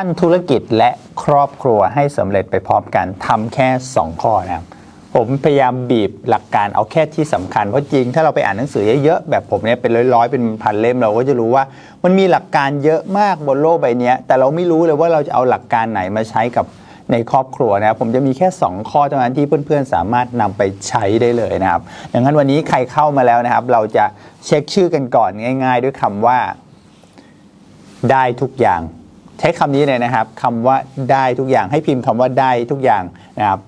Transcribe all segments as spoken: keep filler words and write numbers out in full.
ปั้นธุรกิจและครอบครัวให้สำเร็จไปพร้อมกันทำแค่สองข้อนะครับผมพยายามบีบหลักการเอาแค่ที่สำคัญเพราะจริงถ้าเราไปอ่านหนังสือเยอะๆแบบผมเนี่ยเป็นร้อยๆเป็นพันเล่มเราก็จะรู้ว่ามันมีหลักการเยอะมากบนโลกใบนี้แต่เราไม่รู้เลยว่าเราจะเอาหลักการไหนมาใช้กับในครอบครัวนะครับผมจะมีแค่สองข้อเท่านั้นที่เพื่อนๆสามารถนำไปใช้ได้เลยนะครับดังนั้นวันนี้ใครเข้ามาแล้วนะครับเราจะเช็คชื่อกันก่อนง่ายๆด้วยคำว่าได้ทุกอย่างใช้คำนี้เลยนะครับคำว่าได้ทุกอย่างให้พิมพ์คำว่าได้ทุกอย่างนะครับ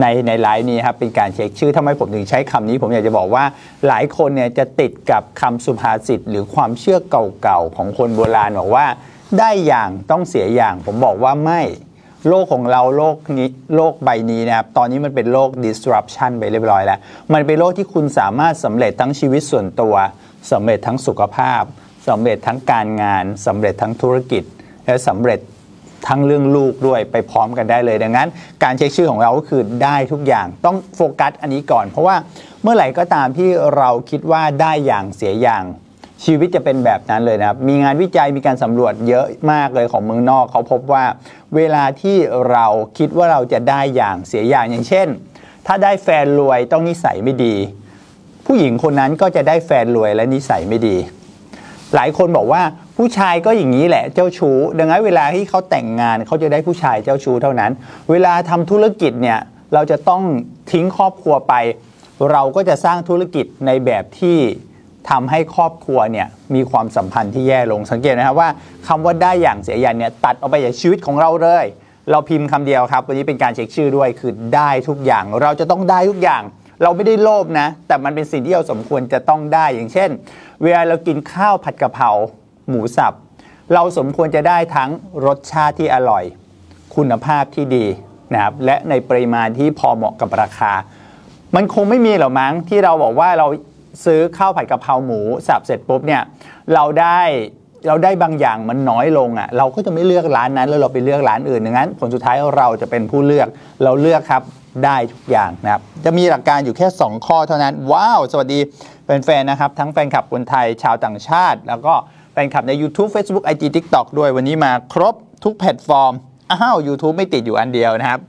ในในไลน์นี้ครับเป็นการเช็คชื่อทำไมผมถึงใช้คำนี้ผมอยากจะบอกว่าหลายคนเนี่ยจะติดกับคำสุภาษิตหรือความเชื่อเก่าๆของคนโบราณบอกว่าได้อย่างต้องเสียอย่างผมบอกว่าไม่โลกของเราโลกนี้โลกใบนี้นะครับตอนนี้มันเป็นโลก ดิสรัปชัน ไปเรียบร้อยแล้วมันเป็นโลกที่คุณสามารถสำเร็จทั้งชีวิตส่วนตัวสำเร็จทั้งสุขภาพสำเร็จทั้งการงานสำเร็จทั้งธุรกิจและสำเร็จทั้งเรื่องลูกด้วยไปพร้อมกันได้เลยดังนั้นการเช็คชื่อของเราก็คือได้ทุกอย่างต้องโฟกัสอันนี้ก่อนเพราะว่าเมื่อไหร่ก็ตามที่เราคิดว่าได้อย่างเสียอย่างชีวิตจะเป็นแบบนั้นเลยนะครับมีงานวิจัยมีการสำรวจเยอะมากเลยของเมืองนอกเขาพบว่าเวลาที่เราคิดว่าเราจะได้อย่างเสียอย่างอย่างเช่นถ้าได้แฟนรวยต้องนิสัยไม่ดีผู้หญิงคนนั้นก็จะได้แฟนรวยและนิสัยไม่ดีหลายคนบอกว่าผู้ชายก็อย่างนี้แหละเจ้าชู้ดังนั้นเวลาที่เขาแต่งงานเขาจะได้ผู้ชายเจ้าชู้เท่านั้นเวลาทำธุรกิจเนี่ยเราจะต้องทิ้งครอบครัวไปเราก็จะสร้างธุรกิจในแบบที่ทำให้ครอบครัวเนี่ยมีความสัมพันธ์ที่แย่ลงสังเกตนะครับว่าคำว่าได้อย่างเสียอย่างเนี่ยตัดออกไปจากชีวิตของเราเลยเราพิมพ์คำเดียวครับวันนี้เป็นการเช็คชื่อด้วยคือได้ทุกอย่างเราจะต้องได้ทุกอย่างเราไม่ได้โลภนะแต่มันเป็นสิ่งที่เราสมควรจะต้องได้อย่างเช่นเวลาเรากินข้าวผัดกะเพราหมูสับเราสมควรจะได้ทั้งรสชาติที่อร่อยคุณภาพที่ดีนะครับและในปริมาณที่พอเหมาะกับราคามันคงไม่มีหรอกมั้งที่เราบอกว่าเราซื้อข้าวผัดกะเพราหมูสับเสร็จปุ๊บเนี่ยเราได้เราได้บางอย่างมันน้อยลงอ่ะเราก็จะไม่เลือกร้านนั้นแล้วเราไปเลือกร้านอื่นดังนั้นผลสุดท้ายเราจะเป็นผู้เลือกเราเลือกครับได้ทุกอย่างนะครับจะมีหลักการอยู่แค่สองข้อเท่านั้นว้าวสวัสดีแฟนๆนะครับทั้งแฟนคลับคนไทยชาวต่างชาติแล้วก็แฟนคลับใน ยูทูบ เฟซบุ๊ก ไอ จี ติ๊กต็อก ด้วยวันนี้มาครบทุกแพลตฟอร์มอ้าว ยูทูบ ไม่ติดอยู่อันเดียวนะครับ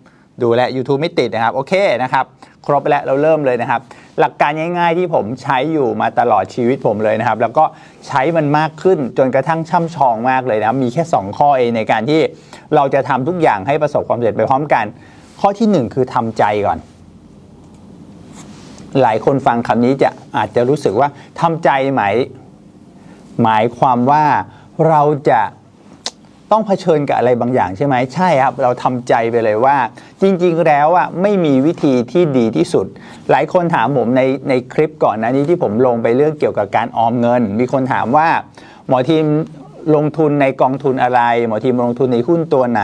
ดูแล ยูทูบ ไม่ติดนะครับโอเคนะครับครบไปแล้วเราเริ่มเลยนะครับหลักการง่ายๆที่ผมใช้อยู่มาตลอดชีวิตผมเลยนะครับแล้วก็ใช้มันมากขึ้นจนกระทั่งช่ำชองมากเลยนะมีแค่สองข้อเองในการที่เราจะทำทุกอย่างให้ประสบความสำเร็จไปพร้อมกันข้อที่หนึ่งคือทำใจก่อนหลายคนฟังคำนี้จะอาจจะรู้สึกว่าทำใจไหมหมายความว่าเราจะต้องเผชิญกับอะไรบางอย่างใช่ไหมใช่ครับเราทำใจไปเลยว่าจริงๆแล้วอ่ะไม่มีวิธีที่ดีที่สุดหลายคนถามผมในในคลิปก่อนนะนี้ที่ผมลงไปเรื่องเกี่ยวกับการออมเงินมีคนถามว่าหมอทีมลงทุนในกองทุนอะไรหมอทีมลงทุนในหุ้นตัวไหน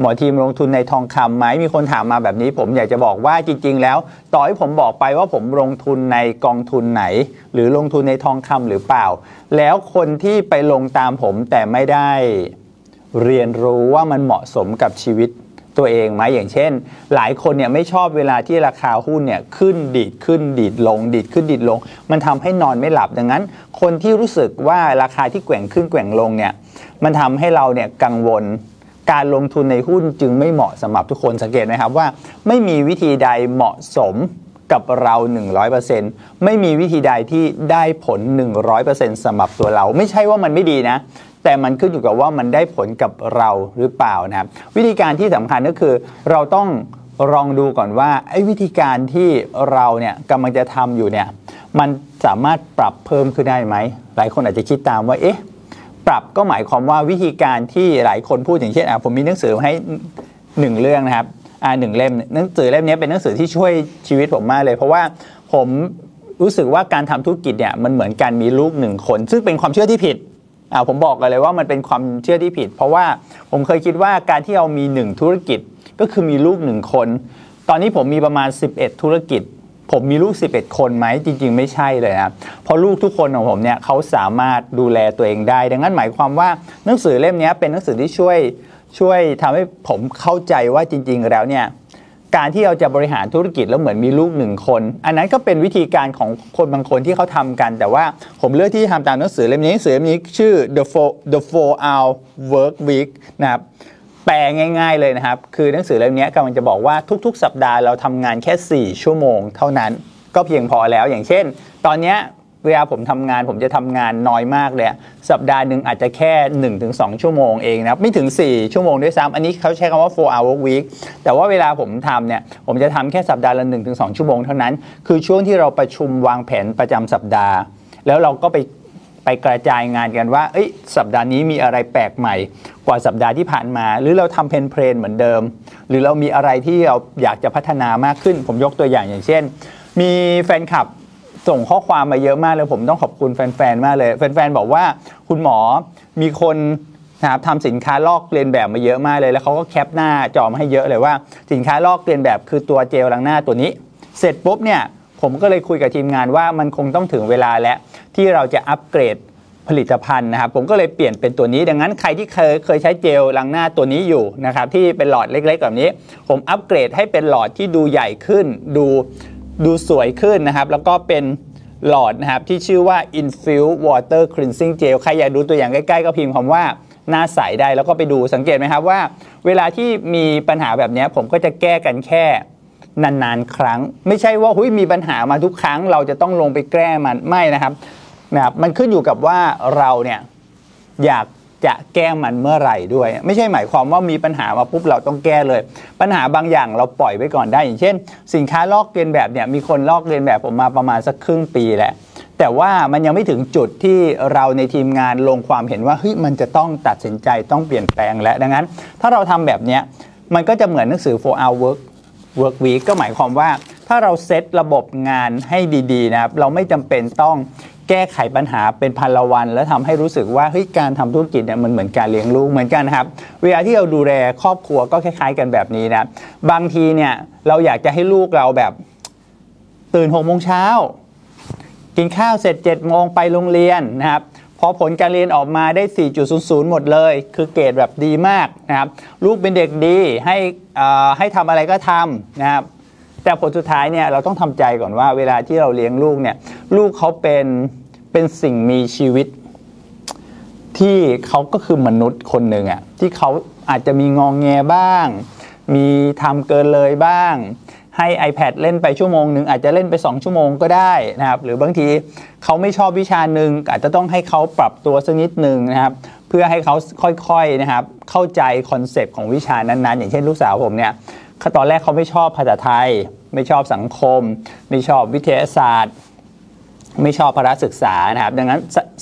หมอทีมลงทุนในทองคำไหมมีคนถามมาแบบนี้ผมอยากจะบอกว่าจริงๆแล้วต่อให้ผมบอกไปว่าผมลงทุนในกองทุนไหนหรือลงทุนในทองคำหรือเปล่าแล้วคนที่ไปลงตามผมแต่ไม่ได้เรียนรู้ว่ามันเหมาะสมกับชีวิตตัวเองไหมอย่างเช่นหลายคนเนี่ยไม่ชอบเวลาที่ราคาหุ้นเนี่ยขึ้นดีดขึ้นดีดลงดีดขึ้นดีดลงมันทำให้นอนไม่หลับดังนั้นคนที่รู้สึกว่าราคาที่แกว่งขึ้นแกว่งลงเนี่ยมันทำให้เราเนี่ยกังวลการลงทุนในหุ้นจึงไม่เหมาะสำหรับทุกคนสังเกตไหมครับว่าไม่มีวิธีใดเหมาะสมกับเรา หนึ่งร้อยเปอร์เซ็นต์ ไม่มีวิธีใดที่ได้ผล หนึ่งร้อยเปอร์เซ็นต์ สำหรับตัวเราไม่ใช่ว่ามันไม่ดีนะแต่มันขึ้นอยู่กับว่ามันได้ผลกับเราหรือเปล่านะครับวิธีการที่สำคัญก็คือเราต้องลองดูก่อนว่าไอ้วิธีการที่เราเนี่ยกำลังจะทำอยู่เนี่ยมันสามารถปรับเพิ่มขึ้นได้ไหมหลายคนอาจจะคิดตามว่าเอ๊ะปรับก็หมายความว่าวิธีการที่หลายคนพูดอย่างเช่นผมมีหนังสือให้หนึ่งเรื่องนะครับอ่าหนึ่งเล่มหนังสือเล่มนี้เป็นหนังสือที่ช่วยชีวิตผมมากเลยเพราะว่าผมรู้สึกว่าการทำธุรกิจเนี่ยมันเหมือนการมีลูกหนึ่งคนซึ่งเป็นความเชื่อที่ผิดอ่าผมบอกกันเลยว่ามันเป็นความเชื่อที่ผิดเพราะว่าผมเคยคิดว่าการที่เรามีหนึ่งธุรกิจก็คือมีลูกหนึ่งคนตอนนี้ผมมีประมาณสิบเอ็ดธุรกิจผมมีลูกสิบเอ็ดคนไหมจริงๆไม่ใช่เลยนะเพราะลูกทุกคนของผมเนี่ยเขาสามารถดูแลตัวเองได้ดังนั้นหมายความว่าหนังสือเล่มนี้เป็นหนังสือที่ช่วยช่วยทำให้ผมเข้าใจว่าจริงๆแล้วเนี่ย การที่เราจะบริหารธุรกิจแล้วเหมือนมีลูกหนึ่งคนอันนั้นก็เป็นวิธีการของคนบางคนที่เขาทำกันแต่ว่าผมเลือกที่จะทำตามหนังสือเล่มนี้หนังสือเล่มนี้ชื่อ the four the four hour work week นะครับแปลง่ายๆเลยนะครับคือหนังสือเล่มนี้กำลังจะบอกว่าทุกๆสัปดาห์เราทำงานแค่สี่ชั่วโมงเท่านั้นก็เพียงพอแล้วอย่างเช่นตอนนี้เวลาผมทำงานผมจะทำงานน้อยมากเลยสัปดาห์หนึ่งอาจจะแค่ หนึ่งถึงสอง ชั่วโมงเองนะครับไม่ถึงสี่ชั่วโมงด้วยซ้ำอันนี้เขาใช้คำว่า four hour work week แต่ว่าเวลาผมทำเนี่ยผมจะทำแค่สัปดาห์ละ หนึ่งถึงสอง ชั่วโมงเท่านั้นคือช่วงที่เราประชุมวางแผนประจำสัปดาห์แล้วเราก็ไปไปกระจายงานกันว่าสัปดาห์นี้มีอะไรแปลกใหม่กว่าสัปดาห์ที่ผ่านมาหรือเราทำเพนเพลนเหมือนเดิมหรือเรามีอะไรที่เราอยากจะพัฒนามากขึ้นผมยกตัวอย่างอย่างเช่นมีแฟนคลับส่งข้อความมาเยอะมากเลยผมต้องขอบคุณแฟนๆมากเลยแฟนๆบอกว่าคุณหมอมีคนนะครับทำสินค้าลอกเลียนแบบมาเยอะมากเลยแล้วเขาก็แคปหน้าจอมาให้เยอะเลยว่าสินค้าลอกเลียนแบบคือตัวเจลล้างหน้าตัวนี้เสร็จปุ๊บเนี่ยผมก็เลยคุยกับทีมงานว่ามันคงต้องถึงเวลาแล้วที่เราจะอัปเกรดผลิตภัณฑ์นะครับผมก็เลยเปลี่ยนเป็นตัวนี้ดังนั้นใครที่เคยเคยใช้เจลล้างหน้าตัวนี้อยู่นะครับที่เป็นหลอดเล็กๆแบบนี้ผมอัปเกรดให้เป็นหลอดที่ดูใหญ่ขึ้นดูดูสวยขึ้นนะครับแล้วก็เป็นหลอดนะครับที่ชื่อว่า Infused Water Cleansing Gel ใครอยากดูตัวอย่างใกล้ๆก็พิมพ์คำว่าหน้าใสได้แล้วก็ไปดูสังเกตไหมครับว่าเวลาที่มีปัญหาแบบนี้ผมก็จะแก้กันแค่นานๆครั้งไม่ใช่ว่าหุ้ยมีปัญหามาทุกครั้งเราจะต้องลงไปแก้มันไม่นะครับนะครับมันขึ้นอยู่กับว่าเราเนี่ยอยากจะแก้มันเมื่อไหร่ด้วยไม่ใช่หมายความว่ามีปัญหามาปุ๊บเราต้องแก้เลยปัญหาบางอย่างเราปล่อยไว้ก่อนได้อย่างเช่นสินค้าลอกเลียนแบบเนี่ยมีคนลอกเลียนแบบผมมาประมาณสักครึ่งปีแหละแต่ว่ามันยังไม่ถึงจุดที่เราในทีมงานลงความเห็นว่าเฮ้ยมันจะต้องตัดสินใจต้องเปลี่ยนแปลงและดังนั้นถ้าเราทำแบบเนี้ยมันก็จะเหมือนหนังสือ four hour work week ก็หมายความว่าถ้าเราเซตระบบงานให้ดีๆนะครับเราไม่จำเป็นต้องแก้ไขปัญหาเป็นพันละวันแล้วทำให้รู้สึกว่าเฮ้ยการทำธุรกิจเนี่ยมันเหมือนการเลี้ยงลูกเหมือนกันครับเวลาที่เราดูแลครอบครัวก็คล้ายๆกันแบบนี้นะบางทีเนี่ยเราอยากจะให้ลูกเราแบบตื่นหกโมงเช้ากินข้าวเสร็จเจ็ดโมงไปโรงเรียนนะครับพอผลการเรียนออกมาได้ สี่จุดศูนย์ศูนย์ หมดเลยคือเกรดแบบดีมากนะครับลูกเป็นเด็กดีให้ให้ทำอะไรก็ทำนะครับแต่ผลสุดท้ายเนี่ยเราต้องทำใจก่อนว่าเวลาที่เราเลี้ยงลูกเนี่ยลูกเขาเป็นเป็นสิ่งมีชีวิตที่เขาก็คือมนุษย์คนหนึ่งอะที่เขาอาจจะมีงองแงบ้างมีทำเกินเลยบ้างให้ iPad เล่นไปชั่วโมงหนึ่งอาจจะเล่นไปสองชั่วโมงก็ได้นะครับหรือบางทีเขาไม่ชอบวิชาหนึ่งอาจจะต้องให้เขาปรับตัวสักนิดหนึ่งนะครับเพื่อให้เขาค่อยๆนะครับเข้าใจคอนเซปต์ของวิชานั้นๆอย่างเช่นลูกสาวผมเนี่ยตอนแรกเขาไม่ชอบภาษาไทยไม่ชอบสังคมไม่ชอบวิทยาศาสตร์ไม่ชอบพละศึกษานะครับดังนั้น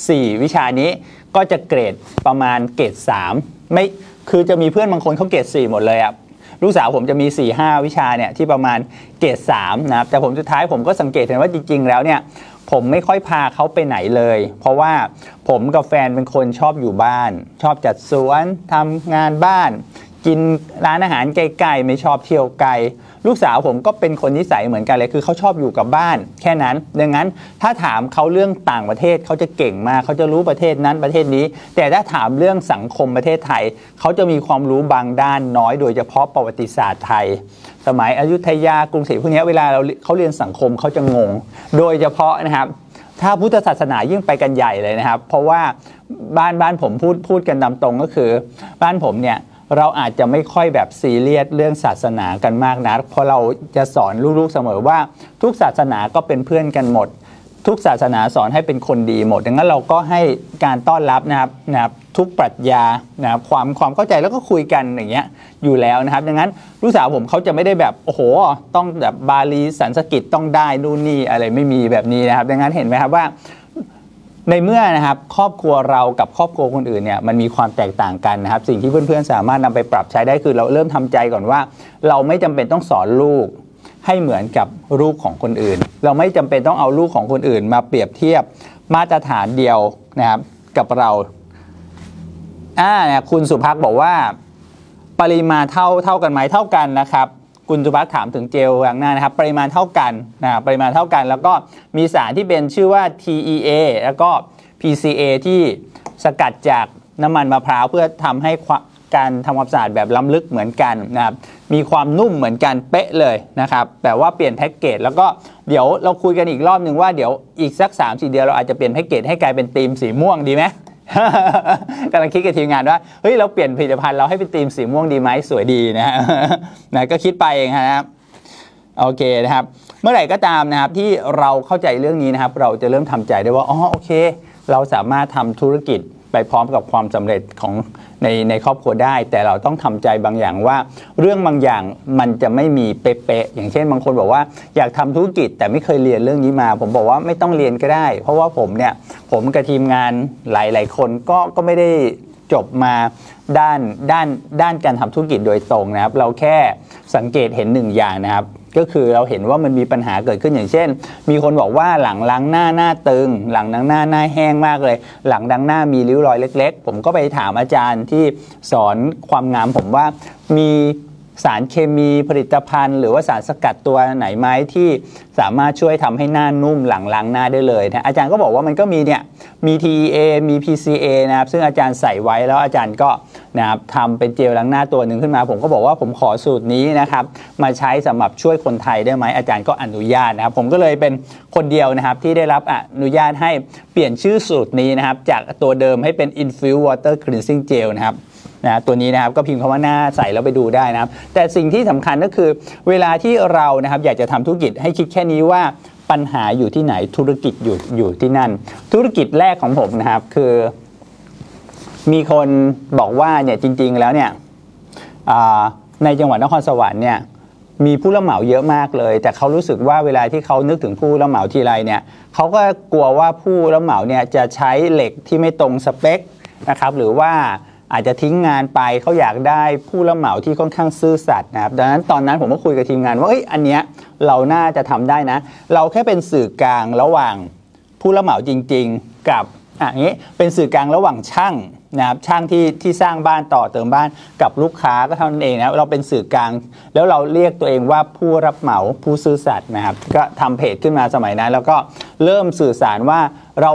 สี่วิชานี้ก็จะเกรดประมาณเกรดสามไม่คือจะมีเพื่อนบางคนเขาเกรดสี่หมดเลยครับลูกสาวผมจะมี สี่ห้า วิชาเนี่ยที่ประมาณเกรดสามนะครับแต่ผมสุดท้ายผมก็สังเกตเห็นว่าจริงๆแล้วเนี่ยผมไม่ค่อยพาเขาไปไหนเลยเพราะว่าผมกับแฟนเป็นคนชอบอยู่บ้านชอบจัดสวนทำงานบ้านกินร้านอาหารไกลๆไม่ชอบเที่ยวไกลลูกสาวผมก็เป็นคนนิสัยเหมือนกันเลยคือเขาชอบอยู่กับบ้านแค่นั้นดังนั้นถ้าถามเขาเรื่องต่างประเทศเขาจะเก่งมากเขาจะรู้ประเทศนั้นประเทศนี้แต่ถ้าถามเรื่องสังคมประเทศไทยเขาจะมีความรู้บางด้านน้อยโดยเฉพาะประวัติศาสตร์ไทยสมัยอยุธยากรุงศรีพวกนี้เวลาเราเขาเรียนสังคมเขาจะงงโดยเฉพาะนะครับถ้าพุทธศาสนายิ่งไปกันใหญ่เลยนะครับเพราะว่าบ้านบ้านผมพูดพูดกันตามตรงก็คือบ้านผมเนี่ยเราอาจจะไม่ค่อยแบบซีเรียสเรื่องศาสนากันมากนักเพราะเราจะสอนลูกๆเสมอว่าทุกศาสนาก็เป็นเพื่อนกันหมดทุกศาสนาสอนให้เป็นคนดีหมดดังนั้นเราก็ให้การต้อนรับนะครับนะครับทุกปรัชญานะครับความความเข้าใจแล้วก็คุยกันอย่างเงี้ยอยู่แล้วนะครับดังนั้นลูกสาวผมเขาจะไม่ได้แบบโอ้โหต้องแบบบาลีสันสกฤตต้องได้นู่นนี่อะไรไม่มีแบบนี้นะครับดังนั้นเห็นไหมครับว่าในเมื่อนะครับครอบครัวเรากับครอบครัวคนอื่นเนี่ยมันมีความแตกต่างกันนะครับสิ่งที่เพื่อนๆสามารถนำไปปรับใช้ได้คือเราเริ่มทำใจก่อนว่าเราไม่จำเป็นต้องสอนลูกให้เหมือนกับลูกของคนอื่นเราไม่จำเป็นต้องเอาลูกของคนอื่นมาเปรียบเทียบมาตรฐานเดียวนะครับกับเราอ่าเนี่ยคุณสุภักดิ์บอกว่าปริมาณเท่าเท่ากันไหมเท่ากันนะครับคุณสุภักดิ์ถามถึงเจลล้างหน้านะครับปริมาณเท่ากันนะครับปริมาณเท่ากันแล้วก็มีสารที่เป็นชื่อว่า ที อี เอ แล้วก็ พี ซี เอ ที่สกัดจากน้ำมันมะพร้าวเพื่อทำให้การทำความสะอาดแบบล้ำลึกเหมือนกันนะครับมี มีความนุ่มเหมือนกันเป๊ะเลยนะครับแต่ว่าเปลี่ยนแพ็กเกจแล้วก็เดี๋ยวเราคุยกันอีกรอบนึงว่าเดี๋ยวอีกสักสามสี่เดือนเราอาจจะเปลี่ยนแพ็กเกจให้กลายเป็นธีมสีม่วงดีไหม กำลังคิดกับทีมงานว่าเฮ้ยเราเปลี่ยนผลิตภัณฑ์เราให้เป็นธีมสีม่วงดีไหมสวยดีนะฮะ นะก็คิดไปเองนะครับโอเคนะครับเมื่อไหร่ก็ตามนะครับที่เราเข้าใจเรื่องนี้นะครับเราจะเริ่มทำใจได้ว่าอ๋อโอเคเราสามารถทำธุรกิจไปพร้อมกับความสำเร็จของในในครอบครัวได้แต่เราต้องทำใจบางอย่างว่าเรื่องบางอย่างมันจะไม่มีเป๊ะๆอย่างเช่นบางคนบอกว่าอยากทำธุรกิจแต่ไม่เคยเรียนเรื่องนี้มาผมบอกว่าไม่ต้องเรียนก็ได้เพราะว่าผมเนี่ยผมกับทีมงานหลายๆคนก็ก็ไม่ได้จบมาด้านด้านด้านการทำธุรกิจโดยตรงนะครับเราแค่สังเกตเห็นหนึ่งอย่างนะครับก็คือเราเห็นว่ามันมีปัญหาเกิดขึ้นอย่างเช่นมีคนบอกว่าหลังล้างหน้าหน้าตึงหลังล้างหน้าหน้าแห้งมากเลยหลังดังหน้ามีริ้วรอยเล็กๆผมก็ไปถามอาจารย์ที่สอนความงามผมว่ามีสารเคมีผลิตภัณฑ์หรือว่าสารสกัดตัวไหนไหมที่สามารถช่วยทำให้หน้านุ่มหลังล้างหน้าได้เลยนะอาจารย์ก็บอกว่ามันก็มีเนี่ยมี ที อี เอ มี พี ซี เอ นะครับซึ่งอาจารย์ใส่ไว้แล้วอาจารย์ก็นะครับทำเป็นเจลล้างหน้าตัวหนึ่งขึ้นมาผมก็บอกว่าผมขอสูตรนี้นะครับมาใช้สำหรับช่วยคนไทยได้ไหมอาจารย์ก็อนุญาตนะครับผมก็เลยเป็นคนเดียวนะครับที่ได้รับอนุญาตให้เปลี่ยนชื่อสูตรนี้นะครับจากตัวเดิมให้เป็น Infused Water Cleansing Gel นะครับนะตัวนี้นะครับก็พิมพ์คำว่าหน้าใส่แล้วไปดูได้นะครับแต่สิ่งที่สำคัญก็คือเวลาที่เรานะครับอยากจะทำธุรกิจให้คิดแค่นี้ว่าปัญหาอยู่ที่ไหนธุรกิจอยู่อยู่ที่นั่นธุรกิจแรกของผมนะครับคือมีคนบอกว่าเนี่ยจริงๆแล้วเนี่ยในจังหวัดนครสวรรค์เนี่ยมีผู้รับเหมาเยอะมากเลยแต่เขารู้สึกว่าเวลาที่เขานึกถึงผู้รับเหมาทีไรเนี่ยเขาก็กลัวว่าผู้รับเหมาเนี่ยจะใช้เหล็กที่ไม่ตรงสเปคนะครับหรือว่าอาจจะทิ้งงานไปเขาอยากได้ผู้รับเหมาที่ค่อนข้างซื่อสัตย์นะครับดังนั้นตอนนั้นผมก็คุยกับทีมงานว่าเอ้ยอันเนี้ยเราน่าจะทำได้นะเราแค่เป็นสื่อกลางระหว่างผู้รับเหมาจริงๆกับอ่ะอย่างนี้เป็นสื่อกลางระหว่างช่างนะครับช่างที่ที่สร้างบ้านต่อเติมบ้านกับลูกค้าก็เท่านั้นเองนะเราเป็นสื่อกลางแล้วเราเรียกตัวเองว่าผู้รับเหมาผู้ซื่อสัตย์นะครับก็ทำเพจขึ้นมาสมัยนั้นแล้วก็เริ่มสื่อสารว่าเรา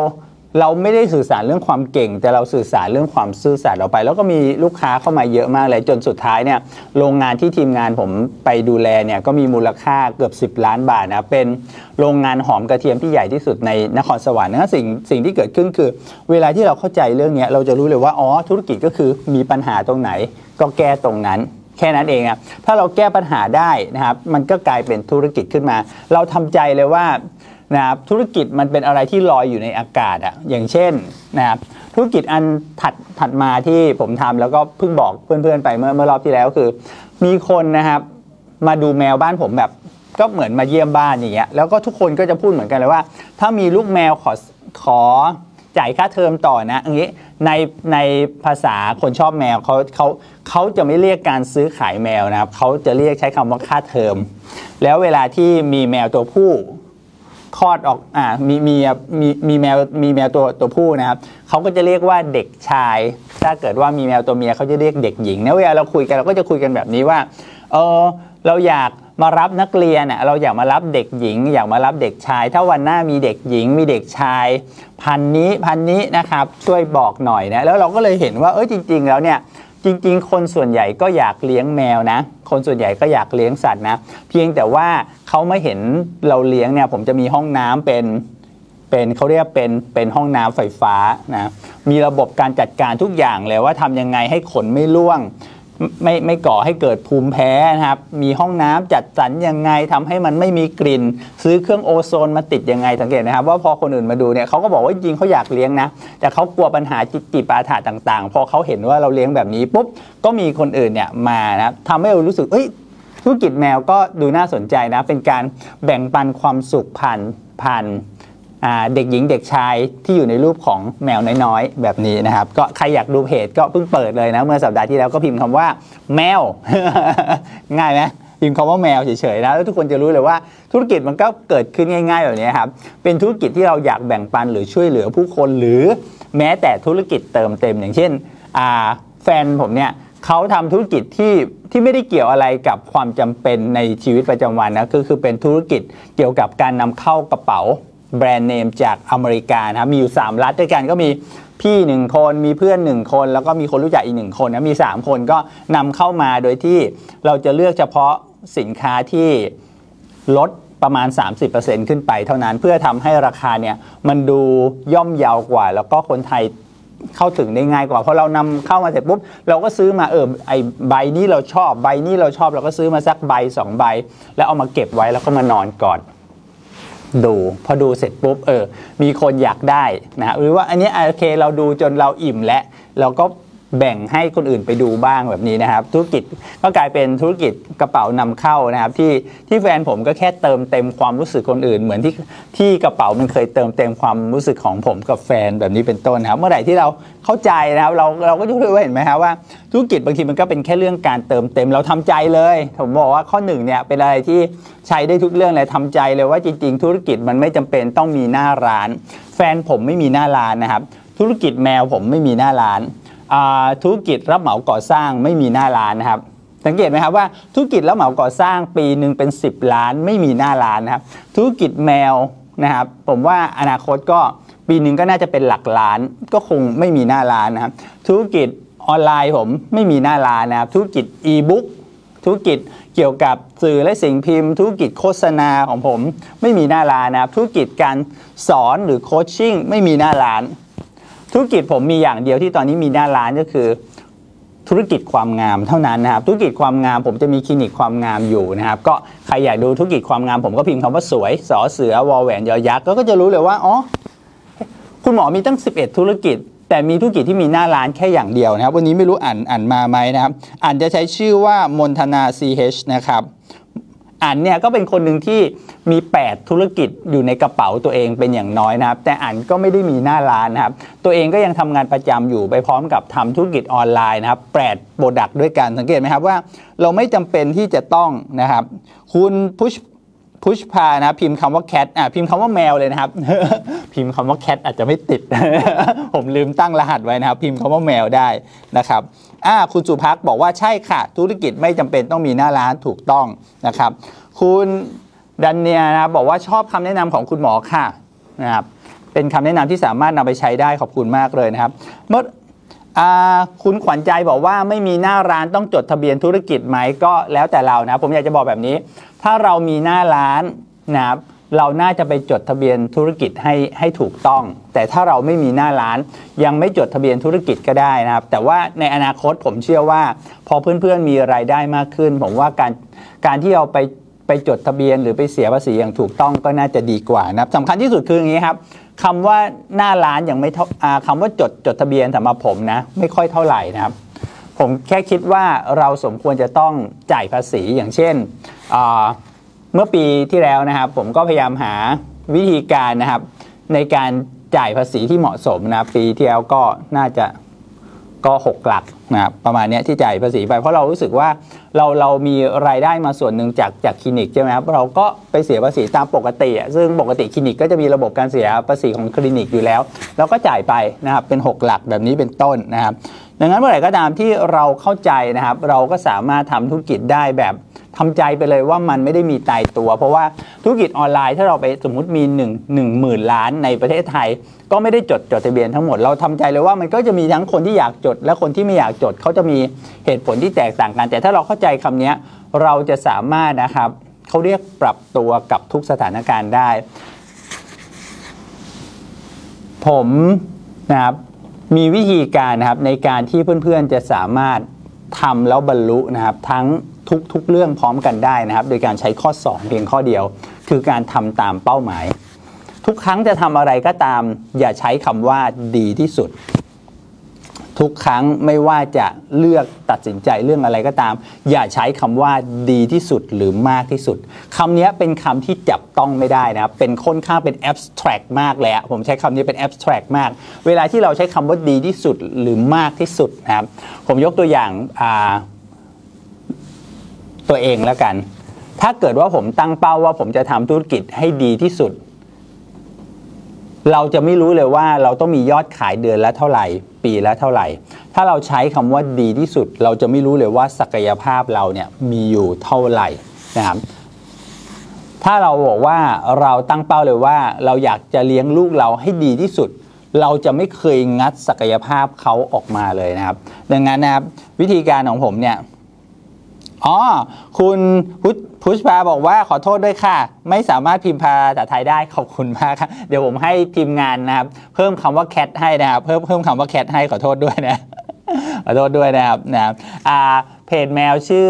เราไม่ได้สื่อสารเรื่องความเก่งแต่เราสื่อสารเรื่องความซื่อสัตย์เราไปแล้วก็มีลูกค้าเข้ามาเยอะมากเลยจนสุดท้ายเนี่ยโรงงานที่ทีมงานผมไปดูแลเนี่ยก็มีมูลค่าเกือบสิบล้านบาทนะเป็นโรงงานหอมกระเทียมที่ใหญ่ที่สุดในนครสวรรค์นะสิ่งสิ่งที่เกิดขึ้นคือเวลาที่เราเข้าใจเรื่องนี้เราจะรู้เลยว่าอ๋อธุรกิจก็คือมีปัญหาตรงไหนก็แก้ตรงนั้นแค่นั้นเองนะถ้าเราแก้ปัญหาได้นะครับมันก็กลายเป็นธุรกิจขึ้นมาเราทำใจเลยว่านะครับธุรกิจมันเป็นอะไรที่ลอยอยู่ในอากาศอ่ะอย่างเช่นนะครับธุรกิจอันถัดถัดมาที่ผมทำแล้วก็เพิ่งบอกเพื่อนๆไปเมื่อเมื่อรอบที่แล้วคือมีคนนะครับมาดูแมวบ้านผมแบบก็เหมือนมาเยี่ยมบ้านอย่างเงี้ยแล้วก็ทุกคนก็จะพูดเหมือนกันเลยว่าถ้ามีลูกแมวขอขอจ่ายค่าเทอมต่อนะอย่างนี้ในในภาษาคนชอบแมวเขาเขาเขาจะไม่เรียกการซื้อขายแมวนะครับเขาจะเรียกใช้คำว่าค่าเทอมแล้วเวลาที่มีแมวตัวผู้คลอดออกอ่ามีมีมีมีแมวมีแมวตัวตัวผู้นะครับเขาก็จะเรียกว่าเด็กชายถ้าเกิดว่ามีแมวตัวเมียเขาจะเรียกเด็กหญิงเนี่ยเวลาเราคุยกันเราก็จะคุยกันแบบนี้ว่าเออเราอยากมารับนักเรียนอ่ะเราอยากมารับเด็กหญิงอยากมารับเด็กชายถ้าวันหน้ามีเด็กหญิงมีเด็กชายพันนี้พันนี้นะครับช่วยบอกหน่อยนะแล้วเราก็เลยเห็นว่าเออจริงๆแล้วเนี่ยจริงๆคนส่วนใหญ่ก็อยากเลี้ยงแมวนะคนส่วนใหญ่ก็อยากเลี้ยงสัตว์นะเพียงแต่ว่าเขาไม่เห็นเราเลี้ยงเนี่ยผมจะมีห้องน้ำเป็นเป็นเขาเรียกเป็นเป็นห้องน้ำไฟฟ้านะมีระบบการจัดการทุกอย่างเลยว่าทำยังไงให้ขนไม่ร่วงไม่ไม่ก่อให้เกิดภูมิแพ้นะครับมีห้องน้ำจัดสรรยังไงทำให้มันไม่มีกลิ่นซื้อเครื่องโอโซนมาติดยังไงสังเกตนะครับว่าพอคนอื่นมาดูเนี่ยเขาก็บอกว่าจริงเขาอยากเลี้ยงนะแต่เขากลัวปัญหาจิตจิปาถะต่างๆพอเขาเห็นว่าเราเลี้ยงแบบนี้ปุ๊บก็มีคนอื่นเนี่ยมานะทำให้เรารู้สึกเอ้ยธุรกิจแมวก็ดูน่าสนใจนะเป็นการแบ่งปันความสุขผ่านผ่านเด็กหญิงเด็กชายที่อยู่ในรูปของแมวน้อยๆแบบนี้นะครับก็ใครอยากดูเพจก็เพิ่งเปิดเลยนะเมื่อสัปดาห์ที่แล้วก็พิมพ์คำว่าแมว ง่ายไหมพิมพ์คำว่าแมวเฉยๆนะแล้วทุกคนจะรู้เลยว่าธุรกิจมันก็เกิดขึ้นง่ายๆแบบนี้ครับเป็นธุรกิจที่เราอยากแบ่งปันหรือช่วยเหลือผู้คนหรือแม้แต่ธุรกิจเติมเต็มอย่างเช่นแฟนผมเนี่ยเขาทำธุรกิจที่ที่ไม่ได้เกี่ยวอะไรกับความจำเป็นในชีวิตประจำวันนะก็คือเป็นธุรกิจเกี่ยวกับการนำเข้ากระเป๋าแบรนด์เนมจากอเมริกานะครับมีอยู่สามรัฐด้วยกันก็มี พี่หนึ่งคนมีเพื่อนหนึ่งคนแล้วก็มีคนรู้จักอีกหนึ่งคนนะมีสามคนก็นำเข้ามาโดยที่เราจะเลือกเฉพาะสินค้าที่ลดประมาณ สามสิบเปอร์เซ็นต์ ขึ้นไปเท่านั้นเพื่อทำให้ราคาเนี่ยมันดูย่อมเยาวกว่าแล้วก็คนไทยเข้าถึงได้ง่ายกว่าเพราะเรานำเข้ามาเสร็จปุ๊บเราก็ซื้อมาเออไอใบนี้เราชอบใบนี้เราชอบเราก็ซื้อมาสักใบสองใบแล้วเอามาเก็บไว้แล้วก็มานอนกอดดูพอดูเสร็จปุ๊บเออมีคนอยากได้นะหรือว่าอันนี้โอเคเราดูจนเราอิ่มและเราก็แบ่งให้คนอื่นไปดูบ้างแบบนี้นะครับธุรกิจก็กลายเป็นธุรกิจกระเป๋านำเข้านะครับที่ที่แฟนผมก็แค่เติมเต็มความรู้สึกคนอื่นเหมือนที่ที่กระเป๋ามันเคยเติมเต็มความรู้สึกของผมกับแฟนแบบนี้เป็นต้นนะครับเมื่อไหร่ที่เราเข้าใจนะครับเราเราก็จะรู้ว่าเห็นไหมครับว่าธุรกิจบางทีมันก็เป็นแค่เรื่องการเติมเต็มเราทำใจเลยผมบอกว่าข้อหนึ่งเนี่ยเป็นอะไรที่ใช้ได้ทุกเรื่องเลยทำใจเลยว่าจริงๆธุรกิจมันไม่จำเป็นต้องมีหน้าร้านแฟนผมไม่มีหน้าร้านนะครับธุรกิจแมวผมไม่มีหน้าร้านธุรกิจรับเหมาก่อสร้างไม่มีหน้าร้านนะครับสังเกตไหมครับว่าธุรกิจรับเหมาก่อสร้างปีหนึ่งเป็นสิบล้านไม่มีหน้าร้านนะครับธุรกิจแมวนะครับผมว่าอนาคตก็ปีหนึ่งก็น่าจะเป็นหลักล้านก็คงไม่มีหน้าร้านนะครับธุรกิจออนไลน์ผมไม่มีหน้าร้านนะครับธุรกิจอีบุ๊กธุรกิจเกี่ยวกับสื่อและสิ่งพิมพ์ธุรกิจโฆษณาของผมไม่มีหน้าร้านนะครับธุรกิจการสอนหรือโคชชิ่งไม่มีหน้าร้านธุรกิจผมมีอย่างเดียวที่ตอนนี้มีหน้าร้านก็คือธุรกิจความงามเท่านั้นนะครับธุรกิจความงามผมจะมีคลินิกความงามอยู่นะครับก็ใครอยากดูธุรกิจความงามผมก็พิมพ์คำว่าสวยสอเสือวอแหวนยอยักษ์ก็จะรู้เลยว่าอ๋อคุณหมอมีตั้งสิบเอ็ดธุรกิจแต่มีธุรกิจที่มีหน้าร้านแค่อย่างเดียวนะครับวันนี้ไม่รู้อ่านอ่านมาไหมนะครับอ่านจะใช้ชื่อว่ามนธนา ซี เอช นะครับอ่านเนี่ยก็เป็นคนหนึ่งที่มีแปดธุรกิจอยู่ในกระเป๋าตัวเองเป็นอย่างน้อยนะครับแต่อ่านก็ไม่ได้มีหน้าร้านนะครับตัวเองก็ยังทำงานประจำอยู่ไปพร้อมกับทำธุรกิจออนไลน์นะครับแปดโปรดักต์ด้วยกันสังเกตไหมครับว่าเราไม่จำเป็นที่จะต้องนะครับคุณพุชพุชพานะพิมพ์คำว่าแคทอ่ะพิมพ์คำว่าแมวเลยนะครับ พิมพ์คำว่าแคทอาจจะไม่ติด ผมลืมตั้งรหัสไว้นะครับพิมพ์คำว่าแมวได้นะครับอ่าคุณสุภักบอกว่าใช่ค่ะธุรกิจไม่จำเป็นต้องมีหน้าร้านถูกต้องนะครับคุณดันเนียนะบอกว่าชอบคำแนะนำของคุณหมอค่ะนะครับเป็นคำแนะนำที่สามารถนำไปใช้ได้ขอบคุณมากเลยนะครับเมื่อคุณขวัญใจบอกว่าไม่มีหน้าร้านต้องจดทะเบียนธุรกิจไหมก็แล้วแต่เรานะผมอยากจะบอกแบบนี้ถ้าเรามีหน้าร้านนะครับเราน่าจะไปจดทะเบียนธุรกิจให้ให้ถูกต้องแต่ถ้าเราไม่มีหน้าร้านยังไม่จดทะเบียนธุรกิจก็ได้นะครับแต่ว่าในอนาคตผมเชื่อว่าพอเพื่อนๆมีรายได้มากขึ้นผมว่าการการที่เราไปไปจดทะเบียนหรือไปเสียภาษีอย่างถูกต้องก็น่าจะดีกว่านะครับสำคัญที่สุดคืออย่างนี้ครับคำว่าหน้าร้านยังไม่เท่าคำว่าจดจดทะเบียนสำหรับผมนะไม่ค่อยเท่าไหร่นะครับผมแค่คิดว่าเราสมควรจะต้องจ่ายภาษีอย่างเช่นเมื่อปีที่แล้วนะครับผมก็พยายามหาวิธีการนะครับในการจ่ายภาษีที่เหมาะสมนะปีที่แล้วก็น่าจะก็หกหลักนะครับประมาณนี้ที่จ่ายภาษีไปเพราะเรารู้สึกว่าเราเรามีรายได้มาส่วนหนึ่งจากจากคลินิกใช่ไหมครับเราก็ไปเสียภาษีตามปกติซึ่งปกติคลินิกก็จะมีระบบการเสียภาษีของคลินิกอยู่แล้วเราก็จ่ายไปนะครับเป็นหกหลักแบบนี้เป็นต้นนะครับดังนั้นเมื่อไหร่ก็ตามที่เราเข้าใจนะครับเราก็สามารถทำธุรกิจได้แบบทำใจไปเลยว่ามันไม่ได้มีตายตัวเพราะว่าธุรกิจออนไลน์ถ้าเราไปสมมุติมีหนึ่งหมื่นล้านในประเทศไทยก็ไม่ได้จดจดทะเบียนทั้งหมดเราทำใจเลยว่ามันก็จะมีทั้งคนที่อยากจดและคนที่ไม่อยากจดเขาจะมีเหตุผลที่แตกต่างกันแต่ถ้าเราเข้าใจคำนี้เราจะสามารถนะครับเขาเรียกปรับตัวกับทุกสถานการณ์ได้ผมนะครับมีวิธีการนะครับในการที่เพื่อนๆจะสามารถทำแล้วบรรลุนะครับทั้งทุกๆเรื่องพร้อมกันได้นะครับโดยการใช้ข้อสองเพียงข้อเดียวคือการทำตามเป้าหมายทุกครั้งจะทำอะไรก็ตามอย่าใช้คำว่าดีที่สุดทุกครั้งไม่ว่าจะเลือกตัดสินใจเรื่องอะไรก็ตามอย่าใช้คำว่าดีที่สุดหรือมากที่สุดคำนี้เป็นคำที่จับต้องไม่ได้นะครับเป็นค่อนข้างเป็น abstract มากเลยผมใช้คำนี้เป็น abstract มากเวลาที่เราใช้คำว่าดีที่สุดหรือมากที่สุดนะครับผมยกตัวอย่างตัวเองแล้วกันถ้าเกิดว่าผมตั้งเป้าว่าผมจะทำธุรกิจให้ดีที่สุดเราจะไม่รู้เลยว่าเราต้องมียอดขายเดือนละเท่าไหร่ปีละเท่าไหร่ถ้าเราใช้คำว่าดีที่สุดเราจะไม่รู้เลยว่าศักยภาพเราเนี่ยมีอยู่เท่าไหร่นะครับถ้าเราบอกว่าเราตั้งเป้าเลยว่าเราอยากจะเลี้ยงลูกเราให้ดีที่สุด เราจะไม่เคยงัดศักยภาพเขาออกมาเลยนะครับดังนั้นนะครับวิธีการของผมเนี่ยอ๋อคุณพุชพาบอกว่าขอโทษด้วยค่ะไม่สามารถพิมพ์ภาษาไทยได้ขอบคุณมากครับเดี๋ยวผมให้ทีมงานนะครับเพิ่มคำว่าแคทให้นะครับเพิ่มเพิ่มคำว่าแคทให้ขอโทษด้วยนะขอโทษด้วยนะครับนะครับอ่าเพจแมวชื่อ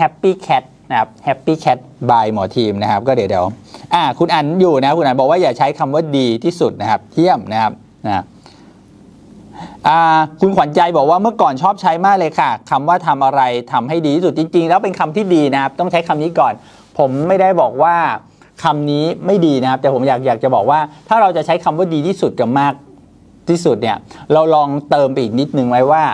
Happy Cat นะครับ Happy Cat by หมอทีมนะครับก็เดี๋ยวเดี๋ยวอ่าคุณอันอยู่นะคุณอันบอกว่าอย่าใช้คำว่าดีที่สุดนะครับเยี่ยมนะครับนะคุณขวัญใจบอกว่าเมื่อก่อนชอบใช้มากเลยค่ะคำว่าทำอะไรทำให้ดีที่สุดจริงๆแล้วเป็นคำที่ดีนะครับต้องใช้คำนี้ก่อนผมไม่ได้บอกว่าคำนี้ไม่ดีนะครับแต่ผมอยากอยากจะบอกว่าถ้าเราจะใช้คำว่าดีที่สุดกับมากที่สุดเนี่ยเราลองเติมไปอีกนิดนึงไว้ว่า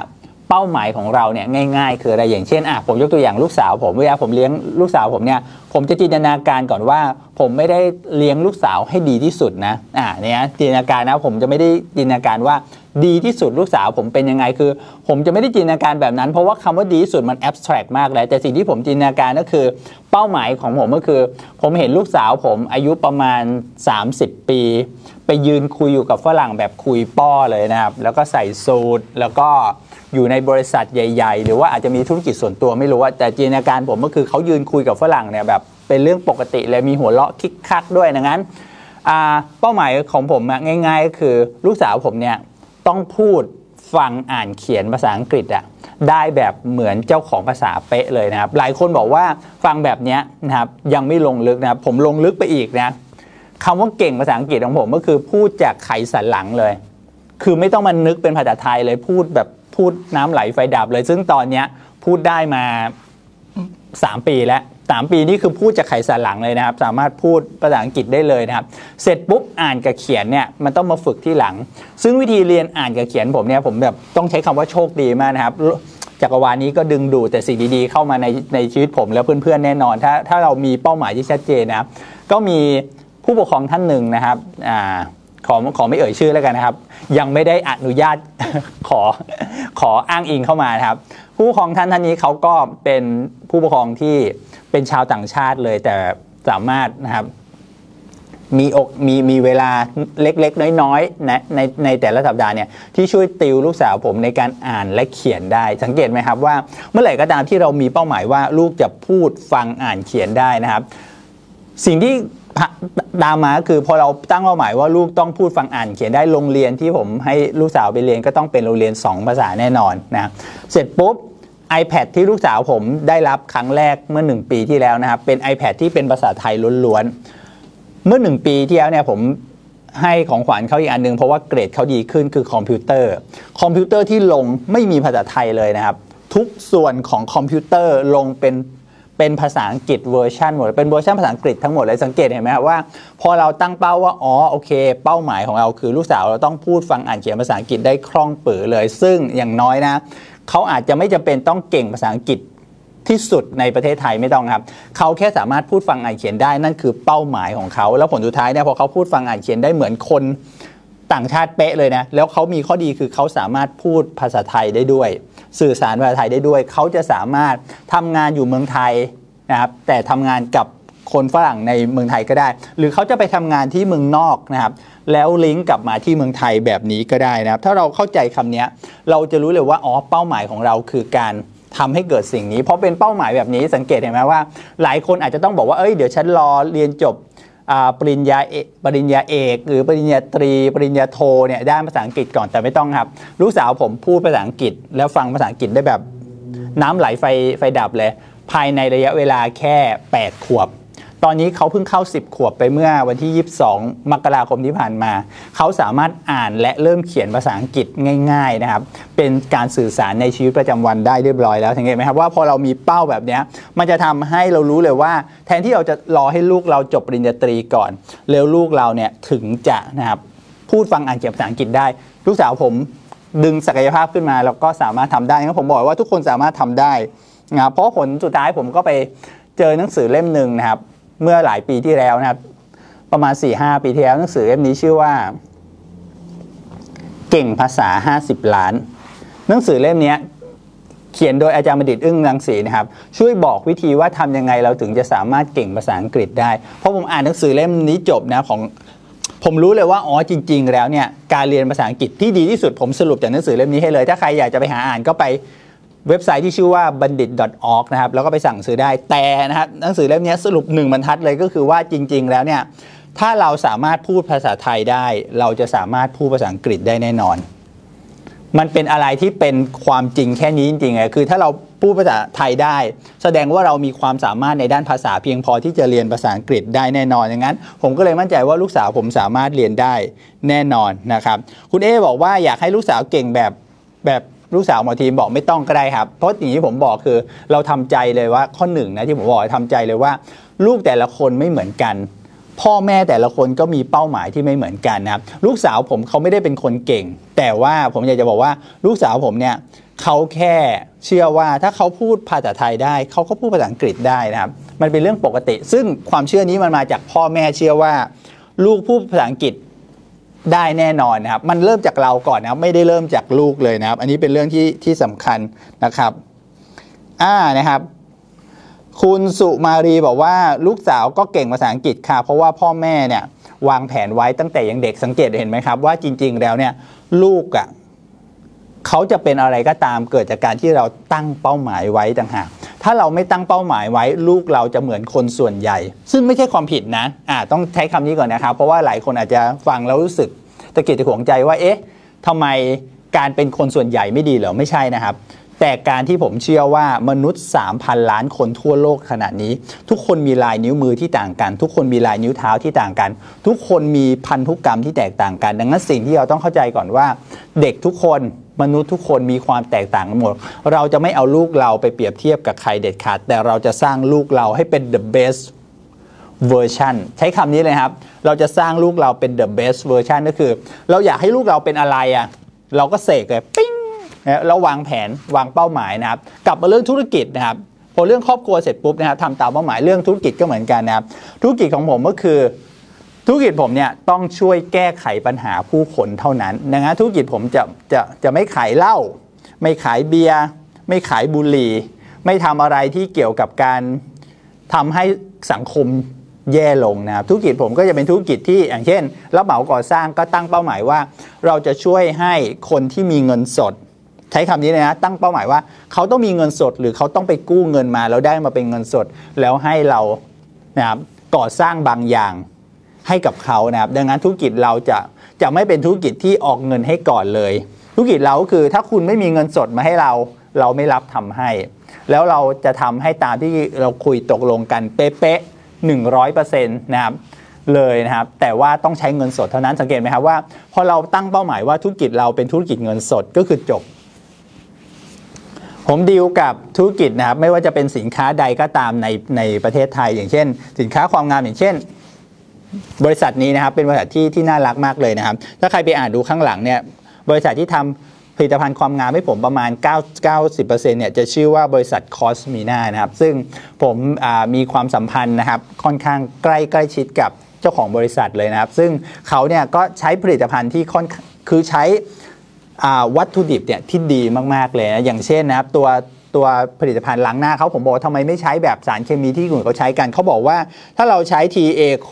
เป้าหมายของเราเนี่ยง่ายๆคืออะไรอย่างเช่นอ่ะผมยกตัวอย่างลูกสาวผมเวลาผมเลี้ยงลูกสาวผมเนี่ยผมจะจินตนาการก่อนว่าผมไม่ได้เลี้ยงลูกสาวให้ดีที่สุดนะอ่ะเนี่ยจินตนาการนะผมจะไม่ได้จินตนาการว่าดีที่สุดลูกสาวผมเป็นยังไงคือผมจะไม่ได้จินตนาการแบบนั้นเพราะว่าคำว่าดีที่สุดมันแอบสแตรกมากเลยแต่สิ่งที่ผมจินตนาการก็คือเป้าหมายของผมก็คือผมเห็นลูกสาวผมอายุประมาณสามสิบปีไปยืนคุยอยู่กับฝรั่งแบบคุยป้อเลยนะครับแล้วก็ใส่สูทแล้วก็อยู่ในบริษัทใหญ่ๆหรือว่าอาจจะมีธุรกิจส่วนตัวไม่รู้ว่าแต่จินตนาการผมก็คือเขายืนคุยกับฝรั่งเนี่ยแบบเป็นเรื่องปกติเลยมีหัวเราะคิกคักด้วยดังนั้นเป้าหมายของผมง่ายๆก็คือลูกสาวผมเนี่ยต้องพูดฟังอ่านเขียนภาษาอังกฤษอะได้แบบเหมือนเจ้าของภาษาเป๊ะเลยนะครับหลายคนบอกว่าฟังแบบนี้นะครับยังไม่ลงลึกนะครับผมลงลึกไปอีกนะคำว่าเก่งภาษาอังกฤษของผมก็คือพูดจากไขสันหลังเลยคือไม่ต้องมานึกเป็นภาษาไทยเลยพูดแบบพูดน้ำไหลไฟดับเลยซึ่งตอนเนี้ยพูดได้มาสามปีแล้วสามปีนี่คือพูดจากไขสันหลังเลยนะครับสามารถพูดภาษาอังกฤษได้เลยนะครับเสร็จปุ๊บอ่านกับเขียนเนี่ยมันต้องมาฝึกที่หลังซึ่งวิธีเรียนอ่านกับเขียนผมเนี่ยผมแบบต้องใช้คำว่าโชคดีมากนะครับจักรวาลนี้ก็ดึงดูดแต่สิ่งดีๆเข้ามาในในชีวิตผมและเพื่อนๆแน่นอนถ้าถ้าเรามีเป้าหมายที่ชัดเจนนะครับก็มีผู้ปกครองท่านหนึ่งนะครับอ่าขอขอไม่เอ่ยชื่อแล้วกันนะครับยังไม่ได้อนุญาตขอขออ้างอิงเข้ามานะครับผู้ปกครองท่านท่านนี้เขาก็เป็นผู้ปกครองที่เป็นชาวต่างชาติเลยแต่สามารถนะครับมีอกมีมีเวลาเล็กๆน้อยๆนะในในแต่ละสัปดาห์เนี่ยที่ช่วยติวลูกสาวผมในการอ่านและเขียนได้สังเกตไหมครับว่าเมื่อไหร่ก็ตามที่เรามีเป้าหมายว่าลูกจะพูดฟังอ่านเขียนได้นะครับสิ่งที่ตามมาคือพอเราตั้งเป้าหมายว่าลูกต้องพูดฟังอ่านเขียนได้โรงเรียนที่ผมให้ลูกสาวไปเรียนก็ต้องเป็นโรงเรียนสองภาษาแน่นอนนะเสร็จปุ๊บ iPad ที่ลูกสาวผมได้รับครั้งแรกเมื่อหนึ่งปีที่แล้วนะครับเป็น iPad ที่เป็นภาษาไทยล้วนๆเมื่อหนึ่งปีที่แล้วเนี่ยผมให้ของขวัญเขาอีกอันนึงเพราะว่าเกรดเขาดีขึ้นคือคอมพิวเตอร์คอมพิวเตอร์ที่ลงไม่มีภาษาไทยเลยนะครับทุกส่วนของคอมพิวเตอร์ลงเป็นเป็นภาษาอังกฤษเวอร์ชันหมดเป็นเวอร์ชันภาษาอังกฤษทั้งหมดเลยสังเกตเห็นไหมครับว่าพอเราตั้งเป้าว่าอ๋อโอเคเป้าหมายของเราคือลูกสาวเราต้องพูดฟังอ่านเขียนภาษาอังกฤษได้คล่องปรือเลยซึ่งอย่างน้อยนะเขาอาจจะไม่จำเป็นต้องเก่งภาษาอังกฤษที่สุดในประเทศไทยไม่ต้องครับเขาแค่สามารถพูดฟังอ่านเขียนได้นั่นคือเป้าหมายของเขาแล้วผลสุดท้ายเนี่ยพอเขาพูดฟังอ่านเขียนได้เหมือนคนต่างชาติเป๊ะเลยนะแล้วเขามีข้อดีคือเขาสามารถพูดภาษาไทยได้ด้วยสื่อสารภาษาไทยได้ด้วยเขาจะสามารถทำงานอยู่เมืองไทยนะครับแต่ทำงานกับคนฝรั่งในเมืองไทยก็ได้หรือเขาจะไปทำงานที่เมืองนอกนะครับแล้วลิงก์กลับมาที่เมืองไทยแบบนี้ก็ได้นะครับถ้าเราเข้าใจคำนี้เราจะรู้เลยว่าอ๋อเป้าหมายของเราคือการทำให้เกิดสิ่งนี้เพราะเป็นเป้าหมายแบบนี้สังเกตเห็นไหมว่าหลายคนอาจจะต้องบอกว่าเอ้ยเดี๋ยวฉันรอเรียนจบปริญญาเอกปริญญาเอกหรือปริญญาตรีปริญญาโทเนี่ยได้ภาษาอังกฤษก่อนแต่ไม่ต้องครับลูกสาวผมพูดภาษาอังกฤษแล้วฟังภาษาอังกฤษได้แบบน้ำไหลไฟไฟดับเลยภายในระยะเวลาแค่แปดขวบตอนนี้เขาเพิ่งเข้าสิบขวบไปเมื่อวันที่ยี่สิบสองมกราคมที่ผ่านมาเขาสามารถอ่านและเริ่มเขียนภาษาอังกฤษง่ายๆนะครับเป็นการสื่อสารในชีวิตประจำวันได้เรียบร้อยแล้วสังเกตไหมครับว่าพอเรามีเป้าแบบนี้มันจะทำให้เรารู้เลยว่าแทนที่เราจะรอให้ลูกเราจบปริญญาตรีก่อนแล้วลูกเราเนี่ยถึงจะนะครับพูดฟังอ่านเขียนภาษาอังกฤษได้ลูกสาวผมดึงศักยภาพขึ้นมาแล้วก็สามารถทำได้ผมบอกว่าทุกคนสามารถทำได้นะเพราะผลสุดท้ายผมก็ไปเจอหนังสือเล่มหนึ่งนะครับเมื่อหลายปีที่แล้วนะครับประมาณ สี่ถึงห้า ปีที่แล้วหนังสือเล่มนี้ชื่อว่าเก่งภาษาห้าสิบล้านหนังสือเล่มนี้เขียนโดยอาจารย์บัณฑิตอึ้งรังสีนะครับช่วยบอกวิธีว่าทำยังไงเราถึงจะสามารถเก่งภาษาอังกฤษได้เพราะผมอ่านหนังสือเล่มนี้จบนะของ ผมรู้เลยว่าอ๋อจริงๆแล้วเนี่ยการเรียนภาษาอังกฤษที่ดีที่สุดผมสรุปจากหนังสือเล่มนี้ให้เลยถ้าใครอยากจะไปหาอ่านก็ไปเว็บไซต์ที่ชื่อว่า บัณฑิต ดอท ออร์ก นะครับแล้วก็ไปสั่งซื้อได้แต่นะครับหนังสือเล่มนี้สรุปหนึ่งบรรทัดเลยก็คือว่าจริงๆแล้วเนี่ยถ้าเราสามารถพูดภาษาไทยได้เราจะสามารถพูดภาษาอังกฤษได้แน่นอนมันเป็นอะไรที่เป็นความจริงแค่นี้จริงๆไงคือถ้าเราพูดภาษาไทยได้แสดงว่าเรามีความสามารถในด้านภาษาเพียงพอที่จะเรียนภาษาอังกฤษได้แน่นอนอย่างนั้นผมก็เลยมั่นใจว่าลูกสาวผมสามารถเรียนได้แน่นอนนะครับคุณเอบอกว่าอยากให้ลูกสาวเก่งแบบแบบลูกสาวหมอทีมบอกไม่ต้องก็ได้ครับเพราะอย่างที่ผมบอกคือเราทำใจเลยว่าข้อหนึ่งนะที่ผมบอกทำใจเลยว่าลูกแต่ละคนไม่เหมือนกันพ่อแม่แต่ละคนก็มีเป้าหมายที่ไม่เหมือนกันนะครับลูกสาวผมเขาไม่ได้เป็นคนเก่งแต่ว่าผมอยากจะบอกว่าลูกสาวผมเนี่ยเขาแค่เชื่อว่าถ้าเขาพูดภาษาไทยได้เขาก็พูดภาษาอังกฤษได้นะครับมันเป็นเรื่องปกติซึ่งความเชื่อนี้มันมาจากพ่อแม่เชื่อว่าลูกพูดภาษาอังกฤษได้แน่นอนนะครับมันเริ่มจากเราก่อนนะครับไม่ได้เริ่มจากลูกเลยนะครับอันนี้เป็นเรื่องที่ที่สำคัญนะครับอ่านะครับคุณสุมารีบอกว่าลูกสาวก็เก่งภาษาอังกฤษค่ะเพราะว่าพ่อแม่เนี่ยวางแผนไว้ตั้งแต่ยังเด็กสังเกตเห็นไหมครับว่าจริงๆแล้วเนี่ยลูกอ่ะเขาจะเป็นอะไรก็ตามเกิดจากการที่เราตั้งเป้าหมายไว้ต่างหากถ้าเราไม่ตั้งเป้าหมายไว้ลูกเราจะเหมือนคนส่วนใหญ่ซึ่งไม่ใช่ความผิดนะอ่าต้องใช้คำนี้ก่อนนะครับเพราะว่าหลายคนอาจจะฟังแล้วรู้สึกตะเกียกตะขวงใจว่าเอ๊ะทำไมการเป็นคนส่วนใหญ่ไม่ดีเหรอไม่ใช่นะครับแต่การที่ผมเชื่อว่ามนุษย์ สามพัน ล้านคนทั่วโลกขณะนี้ทุกคนมีลายนิ้วมือที่ต่างกันทุกคนมีลายนิ้วเท้าที่ต่างกันทุกคนมีพันธุกรรมที่แตกต่างกันดังนั้นสิ่งที่เราต้องเข้าใจก่อนว่าเด็กทุกคนมนุษย์ทุกคนมีความแตกต่างกันหมดเราจะไม่เอาลูกเราไปเปรียบเทียบกับใครเด็ดขาดแต่เราจะสร้างลูกเราให้เป็น the best version ใช้คำนี้เลยครับเราจะสร้างลูกเราเป็น the best version ก็คือเราอยากให้ลูกเราเป็นอะไรอ่ะเราก็เสกเลยปิ้งแล้ววางแผนวางเป้าหมายนะครับกลับมาเรื่องธุรกิจนะครับพอเรื่องครอบครัวเสร็จปุ๊บนะครับทำตามเป้าหมายเรื่องธุรกิจก็เหมือนกันนะครับธุรกิจของผมก็คือธุรกิจผมเนี่ยต้องช่วยแก้ไขปัญหาผู้คนเท่านั้นดังนั้นธุรกิจผมจะจะจะไม่ขายเหล้าไม่ขายเบียร์ไม่ขายบุหรี่ไม่ทำอะไรที่เกี่ยวกับการทำให้สังคมแย่ลงนะครับธุรกิจผมก็จะเป็นธุรกิจที่อย่างเช่นรับเหมาก่อสร้างก็ตั้งเป้าหมายว่าเราจะช่วยให้คนที่มีเงินสดใช้คำนี้เลยนะตั้งเป้าหมายว่าเขาต้องมีเงินสดหรือเขาต้องไปกู้เงินมาแล้วได้มาเป็นเงินสดแล้วให้เรานะครับก่อสร้างบางอย่างให้กับเขานะครับดังนั้นธุรกิจเราจะจะไม่เป็นธุรกิจที่ออกเงินให้ก่อนเลยธุรกิจเราคือถ้าคุณไม่มีเงินสดมาให้เราเราไม่รับทำให้แล้วเราจะทำให้ตามที่เราคุยตกลงกันเป๊ะๆหนึ่งร้อยเปอร์เซ็นต์นะครับเลยนะครับแต่ว่าต้องใช้เงินสดเท่านั้นสังเกตไหมครับว่าพอเราตั้งเป้าหมายว่าธุรกิจเราเป็นธุรกิจเงินสดก็คือจบผมดีลกับธุรกิจนะครับไม่ว่าจะเป็นสินค้าใดก็ตามในในประเทศไทยอย่างเช่นสินค้าความงามอย่างเช่นบริษัทนี้นะครับเป็นบริษัทที่ที่น่ารักมากเลยนะครับถ้าใครไปอ่านดูข้างหลังเนี่ยบริษัทที่ทำผลิตภัณฑ์ความงามให้ผมประมาณ เก้าสิบเปอร์เซ็นต์ เนี่ยจะชื่อว่าบริษัทคอสมีนานะครับซึ่งผมมีความสัมพันธ์นะครับค่อนข้างใกล้ใกล้ชิดกับเจ้าของบริษัทเลยนะครับซึ่งเขาเนี่ยก็ใช้ผลิตภัณฑ์ที่ค่อนคือใช้วัตถุดิบเนี่ยที่ดีมากๆเลยนะอย่างเช่นนะครับตัวตัวผลิตภัณฑ์ล้างหน้าเขาผมบอกทำไมไม่ใช้แบบสารเคมีที่คนอื่นเขาใช้กันเขาบอกว่าถ้าเราใช้ ที เอ โค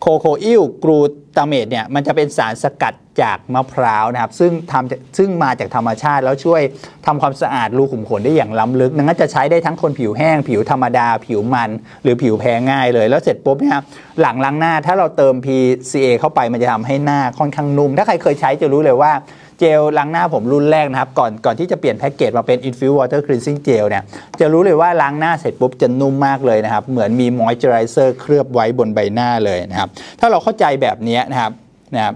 โคโคอิลกลูตาเมตเนี่ยมันจะเป็นสารสกัดจากมะพร้าวนะครับซึ่งทำซึ่งมาจากธรรมชาติแล้วช่วยทำความสะอาดรูขุมขนได้อย่างล้ำลึกดังนั้นจะใช้ได้ทั้งคนผิวแห้งผิวธรรมดาผิวมันหรือผิวแพ้ง่ายเลยแล้วเสร็จปุ๊บเนี่ยหลังล้างหน้าถ้าเราเติม พี ซี เอ เข้าไปมันจะทำให้หน้าค่อนข้างนุ่มถ้าใครเคยใช้จะรู้เลยว่าเจลล้างหน้าผมรุ่นแรกนะครับก่อนก่อนที่จะเปลี่ยนแพ็กเกจมาเป็น Infused Water Cleansing Gel เนี่ยจะรู้เลยว่าล้างหน้าเสร็จปุ๊บจะนุ่มมากเลยนะครับเหมือนมี Moisturizer เคลือบไว้บนใบหน้าเลยนะครับถ้าเราเข้าใจแบบนี้นะครับนะครับ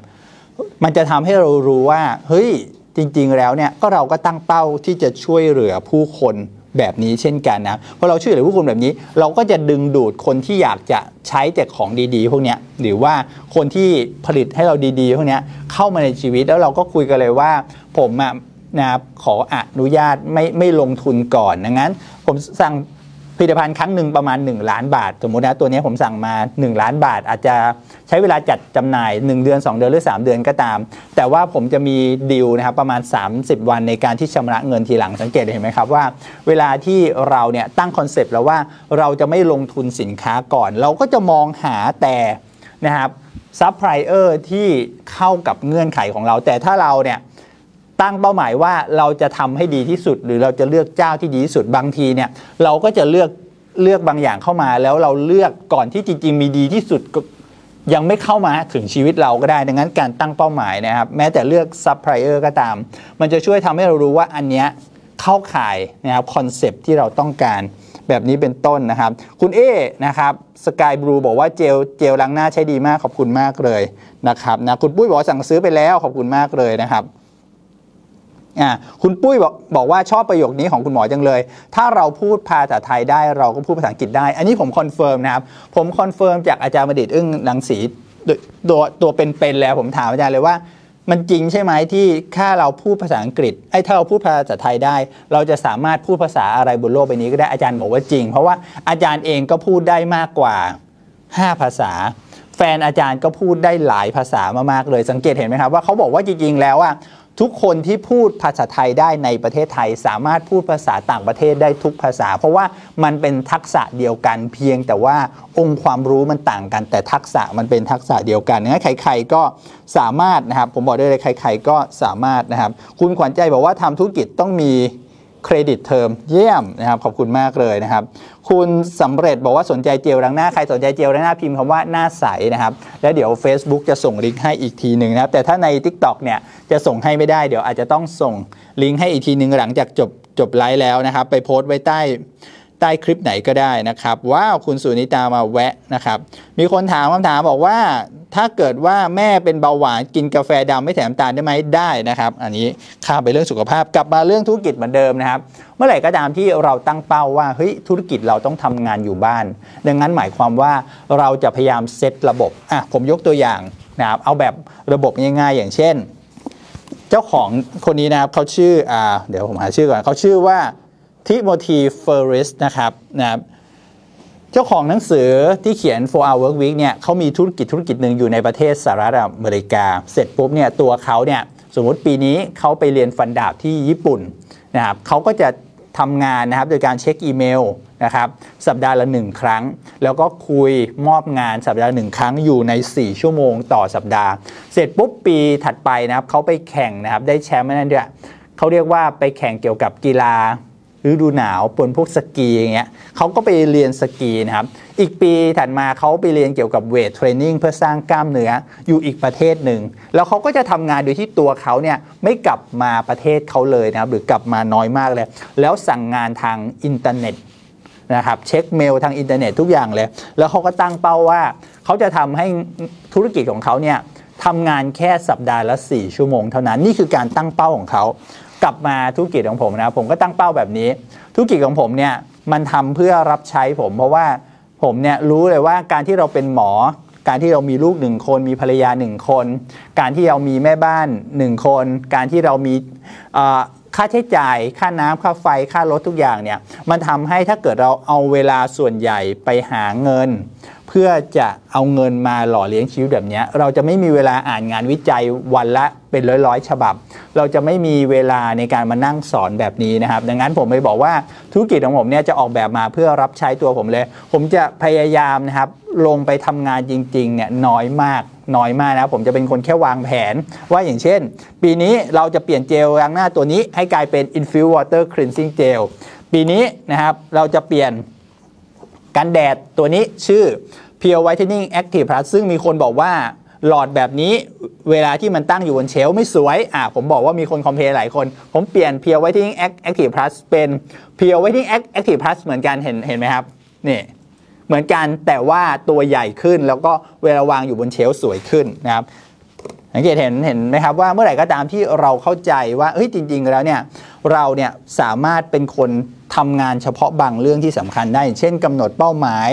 มันจะทำให้เรารู้ว่าเฮ้ยจริงๆแล้วเนี่ยก็เราก็ตั้งเป้าที่จะช่วยเหลือผู้คนแบบนี้เช่นกันนะพอเราช่วยเหลือผู้คนแบบนี้เราก็จะดึงดูดคนที่อยากจะใช้แต่ของดีๆพวกนี้หรือว่าคนที่ผลิตให้เราดีๆพวกนี้เข้ามาในชีวิตแล้วเราก็คุยกันเลยว่าผมอะนะครับขออนุญาตไม่ไม่ลงทุนก่อนดังนั้นผมสั่งผลิตภัณฑ์ครั้งหนึ่งประมาณหนึ่งล้านบาทสมมตินะตัวนี้ผมสั่งมาหนึ่งล้านบาทอาจจะใช้เวลาจัดจำหน่ายหนึ่งเดือนสองเดือนหรือสามเดือนก็ตามแต่ว่าผมจะมีดีลนะครับประมาณสามสิบวันในการที่ชำระเงินทีหลังสังเกตเห็นไหมครับว่าเวลาที่เราเนี่ยตั้งคอนเซปต์แล้วว่าเราจะไม่ลงทุนสินค้าก่อนเราก็จะมองหาแต่ นะครับซัพพลายเออร์ที่เข้ากับเงื่อนไขของเราแต่ถ้าเราเนี่ยตั้งเป้าหมายว่าเราจะทำให้ดีที่สุดหรือเราจะเลือกเจ้าที่ดีที่สุดบางทีเนี่ยเราก็จะเลือกเลือกบางอย่างเข้ามาแล้วเราเลือกก่อนที่จริงๆมีดีที่สุดยังไม่เข้ามาถึงชีวิตเราก็ได้ดังนั้นการตั้งเป้าหมายนะครับแม้แต่เลือกซัพพลายเออร์ก็ตามมันจะช่วยทำให้เรารู้ว่าอันเนี้ยเข้าข่ายนะครับคอนเซปต์ที่เราต้องการแบบนี้เป็นต้นนะครับคุณเอนะครับสกายบลูบอกว่าเจลเจลล้างหน้าใช้ดีมากขอบคุณมากเลยนะครับนะคุณปุ้ยบอกสั่งซื้อไปแล้วขอบคุณมากเลยนะครับอ่าคุณปุ้ยบอกบอกว่าชอบประโยคนี้ของคุณหมอจังเลยถ้าเราพูดภาษาไทยได้เราก็พูดภาษาอังกฤษได้อันนี้ผมคอนเฟิร์มนะครับผมคอนเฟิร์มจากอาจารย์ประดิษฐ์อึ้งรังสีตัวตัวเป็นๆแล้วผมถามอาจารย์เลยว่ามันจริงใช่ไหมที่ถ้าเราพูดภาษาอังกฤษไอ้ถ้าเราพูดภาษาไทยได้เราจะสามารถพูดภาษาอะไรบนโลกใบนี้ก็ได้อาจารย์บอกว่าจริงเพราะว่าอาจารย์เองก็พูดได้มากกว่าห้าภาษาแฟนอาจารย์ก็พูดได้หลายภาษามากๆเลยสังเกตเห็นไหมครับว่าเขาบอกว่าจริงๆแล้วอ่ะทุกคนที่พูดภาษาไทยได้ในประเทศไทยสามารถพูดภาษาต่างประเทศได้ทุกภาษาเพราะว่ามันเป็นทักษะเดียวกันเพียงแต่ว่าองค์ความรู้มันต่างกันแต่ทักษะมันเป็นทักษะเดียวกันนะใครๆก็สามารถนะครับผมบอกได้เลยใครๆก็สามารถนะครับคุณขวัญใจบอกว่าทำธุรกิจต้องมีเครดิตเทอมเยี่ยมนะครับขอบคุณมากเลยนะครับคุณสำเร็จบอกว่าสนใจเจลล้างหน้าใครสนใจเจลล้างหน้าพิมพ์คำว่าหน้าใสนะครับแล้วเดี๋ยว Facebook จะส่งลิงก์ให้อีกทีหนึ่งนะครับแต่ถ้าใน TikTok เนี่ยจะส่งให้ไม่ได้เดี๋ยวอาจจะต้องส่งลิงก์ให้อีกทีหนึ่งหลังจากจบจบไลฟ์แล้วนะครับไปโพสต์ไว้ใต้ใต้คลิปไหนก็ได้นะครับว้าวคุณสุนิตามาแวะนะครับมีคนถามคำถามบอกว่าถ้าเกิดว่าแม่เป็นเบาหวานกินกาแฟดำไม่แถมน้ำตาลได้ไหมได้นะครับอันนี้ข้ามไปเรื่องสุขภาพกลับมาเรื่องธุรกิจเหมือนเดิมนะครับเมื่อไหร่ก็ตามที่เราตั้งเป้าว่าเฮ้ยธุรกิจเราต้องทำงานอยู่บ้านดังนั้นหมายความว่าเราจะพยายามเซตระบบอ่ะผมยกตัวอย่างนะครับเอาแบบระบบง่ายๆอย่างเช่นเจ้าของคนนี้นะครับเขาชื่ออ่าเดี๋ยวผมหาชื่อก่อนเขาชื่อว่าทิโมธี เฟอร์ริสนะครับนะครับเจ้าของหนังสือที่เขียน โฟร์ เอาร์ เวิร์ก วีค เนี่ยเขามีธุรกิจธุรกิจหนึ่งอยู่ในประเทศสหรัฐอเมริกาเสร็จปุ๊บเนี่ยตัวเขาเนี่ยสมมติปีนี้เขาไปเรียนฟันดาบที่ญี่ปุ่นนะครับเขาก็จะทำงานนะครับโดยการเช็คอีเมลนะครับสัปดาห์ละหนึ่งครั้งแล้วก็คุยมอบงานสัปดาห์หนึ่งครั้งอยู่ในสี่ชั่วโมงต่อสัปดาห์เสร็จปุ๊บปีถัดไปนะครับเขาไปแข่งนะครับได้แชมป์นั่นเนี่ยเขาเรียกว่าไปแข่งเกี่ยวกับกีฬาฤดูหนาวปนพวกสกีอย่างเงี้ยเขาก็ไปเรียนสกีนะครับอีกปีถัดมาเขาไปเรียนเกี่ยวกับเวทเทรนนิ่งเพื่อสร้างกล้ามเนื้ออยู่อีกประเทศหนึ่งแล้วเขาก็จะทำงานโดยที่ตัวเขาเนี่ยไม่กลับมาประเทศเขาเลยนะครับหรือกลับมาน้อยมากเลยแล้วสั่งงานทางอินเทอร์เน็ตนะครับเช็คเมลทางอินเทอร์เน็ตทุกอย่างเลยแล้วเขาก็ตั้งเป้าว่าเขาจะทำให้ธุรกิจของเขาเนี่ยทำงานแค่สัปดาห์ละสี่ชั่วโมงเท่านั้นนี่คือการตั้งเป้าของเขากลับมาธุรกิจของผมนะผมก็ตั้งเป้าแบบนี้ธุรกิจของผมเนี่ยมันทำเพื่อรับใช้ผมเพราะว่าผมเนี่ยรู้เลยว่าการที่เราเป็นหมอการที่เรามีลูกหนึ่งคนมีภรรยาหนึ่งคนการที่เรามีแม่บ้านหนึ่งคนการที่เรามีค่าใช้จ่ายค่าน้ำค่าไฟค่ารถทุกอย่างเนี่ยมันทำให้ถ้าเกิดเราเอาเวลาส่วนใหญ่ไปหาเงินเพื่อจะเอาเงินมาหล่อเลี้ยงชีวิตแบบนี้เราจะไม่มีเวลาอ่านงานวิจัยวันละเป็นร้อยๆฉบับเราจะไม่มีเวลาในการมานั่งสอนแบบนี้นะครับดังนั้นผมเลยบอกว่าธุรกิจของผมเนี่ยจะออกแบบมาเพื่อรับใช้ตัวผมเลยผมจะพยายามนะครับลงไปทำงานจริงๆเนี่ยน้อยมากน้อยมากนะผมจะเป็นคนแค่วางแผนว่าอย่างเช่นปีนี้เราจะเปลี่ยนเจลล้างหน้าตัวนี้ให้กลายเป็น Infused Water Cleansing Gel ปีนี้นะครับเราจะเปลี่ยนกันแดดตัวนี้ชื่อ Pure Whitening Active Plus ซึ่งมีคนบอกว่าหลอดแบบนี้เวลาที่มันตั้งอยู่บนเชลฟ์ไม่สวยอ่ะผมบอกว่ามีคนคอมเพลนหลายคนผมเปลี่ยน Pure Whitening Active Plus เป็น Pure Whitening Active Plus เหมือนกันเห็นเห็นไหมครับนี่เหมือนกันแต่ว่าตัวใหญ่ขึ้นแล้วก็เวลาวางอยู่บนเชลฟ์สวยขึ้นนะครับสังเกตเห็นเห็นไหมครับว่าเมื่อไหร่ก็ตามที่เราเข้าใจว่าเฮ้ยจริงๆแล้วเนี่ยเราเนี่ยสามารถเป็นคนทำงานเฉพาะบางเรื่องที่สำคัญได้เช่นกำหนดเป้าหมาย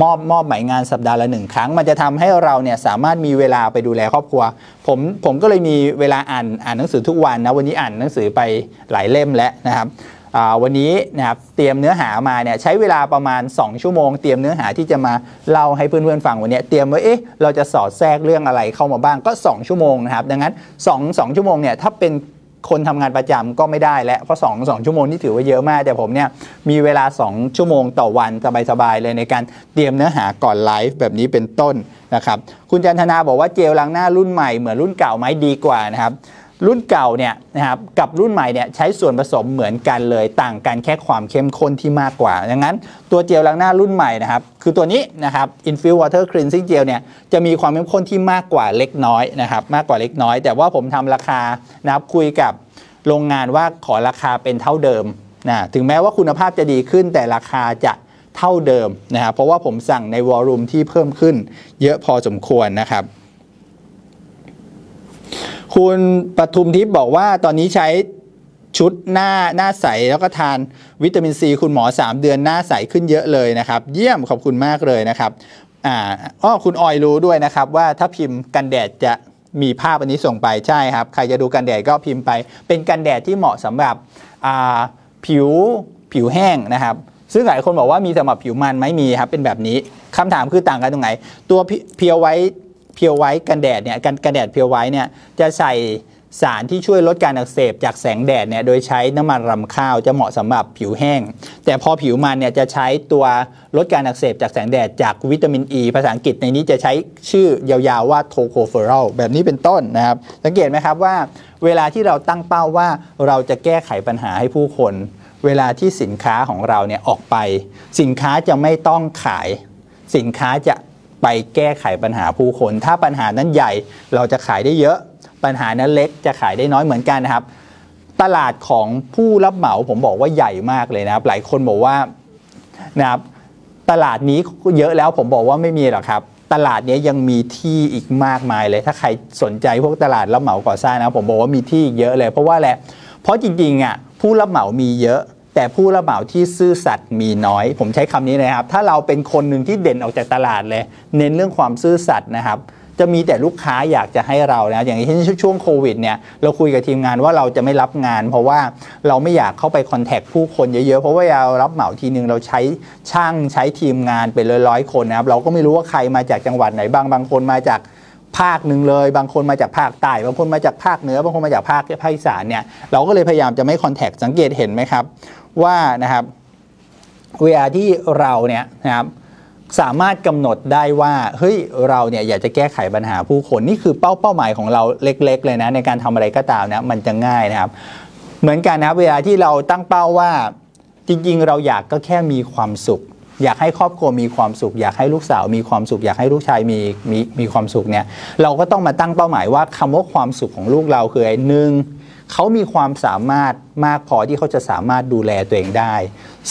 มอบมอบหมายงานสัปดาห์ละหนึ่งครั้งมันจะทำให้เราเนี่ยสามารถมีเวลาไปดูแลครอบครัวผมผมก็เลยมีเวลาอ่านอ่านหนังสือทุกวันนะวันนี้อ่านหนังสือไปหลายเล่มแล้วนะครับวันนี้นะครับเตรียมเนื้อหามาเนี่ยใช้เวลาประมาณสองชั่วโมงเตรียมเนื้อหาที่จะมาเล่าให้เพื่อนๆฟังวันนี้เตรียมไว้เอ๊ะเราจะสอดแทรกเรื่องอะไรเข้ามาบ้างก็สองชั่วโมงนะครับดังนั้นสองชั่วโมงเนี่ยถ้าเป็น คนทำงานประจำก็ไม่ได้และเพราะสองสองชั่วโมงที่ถือว่าเยอะมากแต่ผมเนี่ยมีเวลาสองชั่วโมงต่อวันสบายๆเลยในการเตรียมเนื้อหาก่อนไลฟ์แบบนี้เป็นต้นนะครับคุณจันทนาบอกว่าเจลล้างหน้ารุ่นใหม่เหมือนรุ่นเก่าไหมดีกว่านะครับรุ่นเก่าเนี่ยนะครับกับรุ่นใหม่เนี่ยใช้ส่วนผสมเหมือนกันเลยต่างกันแค่ความเข้มข้นที่มากกว่าดังนั้นตัวเจลล้างหน้ารุ่นใหม่นะครับคือตัวนี้นะครับ Infuse Water Cleansing Gel เนี่ยจะมีความเข้มข้นที่มากกว่าเล็กน้อยนะครับมากกว่าเล็กน้อยแต่ว่าผมทำราคานะครับคุยกับโรงงานว่าขอราคาเป็นเท่าเดิมนะถึงแม้ว่าคุณภาพจะดีขึ้นแต่ราคาจะเท่าเดิมนะครับเพราะว่าผมสั่งในวอลลุ่มที่เพิ่มขึ้นเยอะพอสมควรนะครับคุณปทุมทิพย์บอกว่าตอนนี้ใช้ชุดหน้าหน้าใสแล้วก็ทานวิตามินซีคุณหมอสามเดือนหน้าใสขึ้นเยอะเลยนะครับเยี่ยมขอบคุณมากเลยนะครับอ่าอ้อคุณออยรู้ด้วยนะครับว่าถ้าพิมพ์กันแดดจะมีภาพอันนี้ส่งไปใช่ครับใครจะดูกันแดดก็พิมพ์ไปเป็นกันแดดที่เหมาะสำหรับอ่าผิวผิวแห้งนะครับซึ่งหลายคนบอกว่ามีสำหรับผิวมันไม่มีครับเป็นแบบนี้คำถามคือต่างกันตรงไหนตัวเพียวไว้เพียวไว้กันแดดเนี่ยกันกันแดดเพียวไว้เนี่ยจะใส่สารที่ช่วยลดการอักเสบจากแสงแดดเนี่ยโดยใช้น้ำมันรำข้าวจะเหมาะสำหรับผิวแห้งแต่พอผิวมันเนี่ยจะใช้ตัวลดการอักเสบจากแสงแดดจากวิตามินอีภาษาอังกฤษในนี้จะใช้ชื่อยาวๆว่าโทโคเฟอรัลแบบนี้เป็นต้นนะครับสังเกตไหมครับว่าเวลาที่เราตั้งเป้าว่าเราจะแก้ไขปัญหาให้ผู้คนเวลาที่สินค้าของเราเนี่ยออกไปสินค้าจะไม่ต้องขายสินค้าจะไปแก้ไขปัญหาผู้คนถ้าปัญหานั้นใหญ่เราจะขายได้เยอะปัญหานั้นเล็กจะขายได้น้อยเหมือนกันนะครับตลาดของผู้รับเหมาผมบอกว่าใหญ่มากเลยนะครับหลายคนบอกว่านะครับตลาดนี้เยอะแล้วผมบอกว่าไม่มีหรอกครับตลาดนี้ยังมีที่อีกมากมายเลยถ้าใครสนใจพวกตลาดรับเหมาก่อสร้างนะผมบอกว่ามีที่เยอะเลยเพราะว่าแหละเพราะจริงๆอ่ะผู้รับเหมามีเยอะแต่ผู้รับเหมาที่ซื่อสัตย์มีน้อยผมใช้คำนี้นะครับถ้าเราเป็นคนหนึ่งที่เด่นออกจากตลาดเลยเน้นเรื่องความซื่อสัตย์นะครับจะมีแต่ลูกค้าอยากจะให้เรานะอย่างเช่นช่วงโควิดเนี่ยเราคุยกับทีมงานว่าเราจะไม่รับงานเพราะว่าเราไม่อยากเข้าไปคอนแทคผู้คนเยอะๆเพราะว่าเรารับเหมาทีนึงเราใช้ช่างใช้ทีมงานเป็นร้อยๆคนนะครับเราก็ไม่รู้ว่าใครมาจากจังหวัดไหนบางบางคนมาจากภาคหนึ่งเลยบางคนมาจากภาคใต้บางคนมาจากภาคเหนือบางคนมาจากภาคภาคอีสานเนี่ยเราก็เลยพยายามจะไม่คอนแทคสังเกตเห็นไหมครับว่านะครับเวลาที่เราเนี่ยนะครับสามารถกำหนดได้ว่าเฮ้ยเราเนี่ยอยากจะแก้ไขปัญหาผู้คนนี่คือเป้าเป้าหมายของเราเล็กๆเลยนะในการทำอะไรก็ตามนะมันจะง่ายนะครับเหมือนกันนะเวลาที่เราตั้งเป้าว่าจริงๆเราอยากก็แค่มีความสุขอยากให้ครอบครัวมีความสุขอยากให้ลูกสาวมีความสุขอยากให้ลูกชายมีมีมีความสุขเนี่ยเราก็ต้องมาตั้งเป้าหมายว่าคำว่าความสุขของลูกเราคืออะไรหนึ่งเขามีความสามารถมากพอที่เขาจะสามารถดูแลตัวเองได้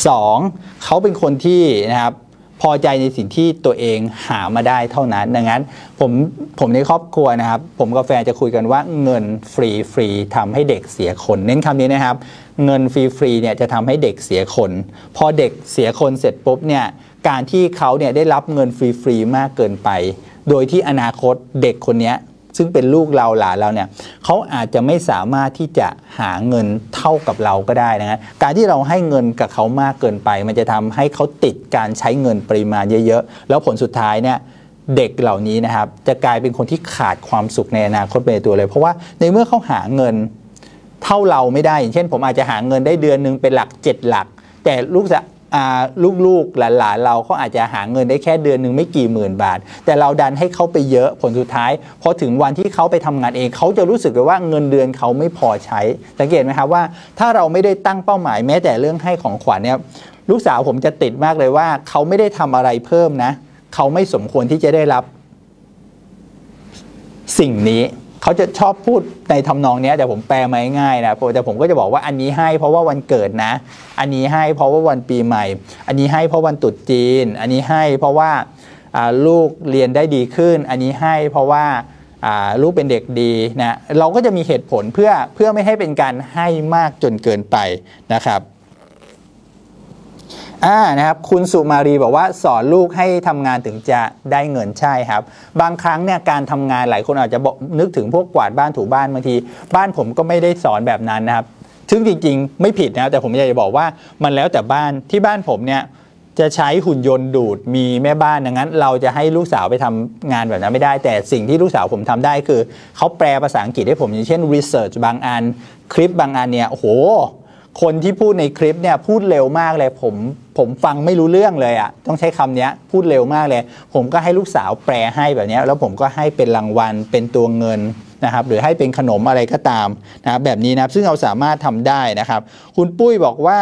สอง. เขาเป็นคนที่นะครับพอใจในสิ่งที่ตัวเองหามาได้เท่านั้นดังนั้นผมผมในครอบครัวนะครับผมกับแฟนจะคุยกันว่าเงินฟรีฟรีทำให้เด็กเสียคนเน้นคำนี้นะครับเงินฟรีฟรีเนี่ยจะทำให้เด็กเสียคนพอเด็กเสียคนเสร็จปุ๊บเนี่ยการที่เขาเนี่ยได้รับเงินฟรีฟรีมากเกินไปโดยที่อนาคตเด็กคนนี้ซึ่งเป็นลูกเราหลานเราเนี่ยเขาอาจจะไม่สามารถที่จะหาเงินเท่ากับเราก็ได้นะการที่เราให้เงินกับเขามากเกินไปมันจะทำให้เขาติดการใช้เงินปริมาณเยอะๆแล้วผลสุดท้ายเนี่ยเด็กเหล่านี้นะครับจะกลายเป็นคนที่ขาดความสุขในอนาคตไปในตัวเลยเพราะว่าในเมื่อเขาหาเงินเท่าเราไม่ได้อย่างเช่นผมอาจจะหาเงินได้เดือนหนึ่งเป็นหลักเจ็ดหลักแต่ลูกจะลูกๆหลานๆเราเขาอาจจะหาเงินได้แค่เดือนหนึ่งไม่กี่หมื่นบาทแต่เราดันให้เขาไปเยอะผลสุดท้ายพอถึงวันที่เขาไปทำงานเองเขาจะรู้สึกว่าเงินเดือนเขาไม่พอใช้สังเกตไหมครับว่าถ้าเราไม่ได้ตั้งเป้าหมายแม้แต่เรื่องให้ของขวัญเนี่ยลูกสาวผมจะติดมากเลยว่าเขาไม่ได้ทำอะไรเพิ่มนะเขาไม่สมควรที่จะได้รับสิ่งนี้เขาจะชอบพูดในทำนองนี้แต่ผมแปลมาง่ายนะแต่ผมก็จะบอกว่าอันนี้ให้เพราะว่าวันเกิดนะอันนี้ให้เพราะว่าวันปีใหม่อันนี้ให้เพราะวันตรุษจีนอันนี้ให้เพราะว่าลูกเรียนได้ดีขึ้นอันนี้ให้เพราะว่าลูกเป็นเด็กดีนะเราก็จะมีเหตุผลเพื่อเพื่อไม่ให้เป็นการให้มากจนเกินไปนะครับอ่านะครับคุณสุมารีบอกว่าสอนลูกให้ทำงานถึงจะได้เงินใช่ครับบางครั้งเนี่ยการทำงานหลายคนอาจจะบอกนึกถึงพวกกวาดบ้านถูบ้านบางทีบ้านผมก็ไม่ได้สอนแบบนั้นนะครับซึ่งจริงๆไม่ผิดนะแต่ผมอยากจะบอกว่ามันแล้วแต่บ้านที่บ้านผมเนี่ย จะใช้หุ่นยนต์ดูดมีแม่บ้านดังนั้นเราจะให้ลูกสาวไปทำงานแบบนั้นไม่ได้แต่สิ่งที่ลูกสาวผมทำได้คือเขาแปลภาษาอังกฤษให้ผมอย่างเช่น research บางอันคลิปบางอันเนี่ยโอ้โหคนที่พูดในคลิปเนี่ยพูดเร็วมากเลยผมผมฟังไม่รู้เรื่องเลยอ่ะต้องใช้คำเนี้ยพูดเร็วมากเลยผมก็ให้ลูกสาวแปลให้แบบนี้แล้วผมก็ให้เป็นรางวัลเป็นตัวเงินนะครับหรือให้เป็นขนมอะไรก็ตามนะครับแบบนี้นะครับซึ่งเราสามารถทำได้นะครับคุณปุ้ยบอกว่า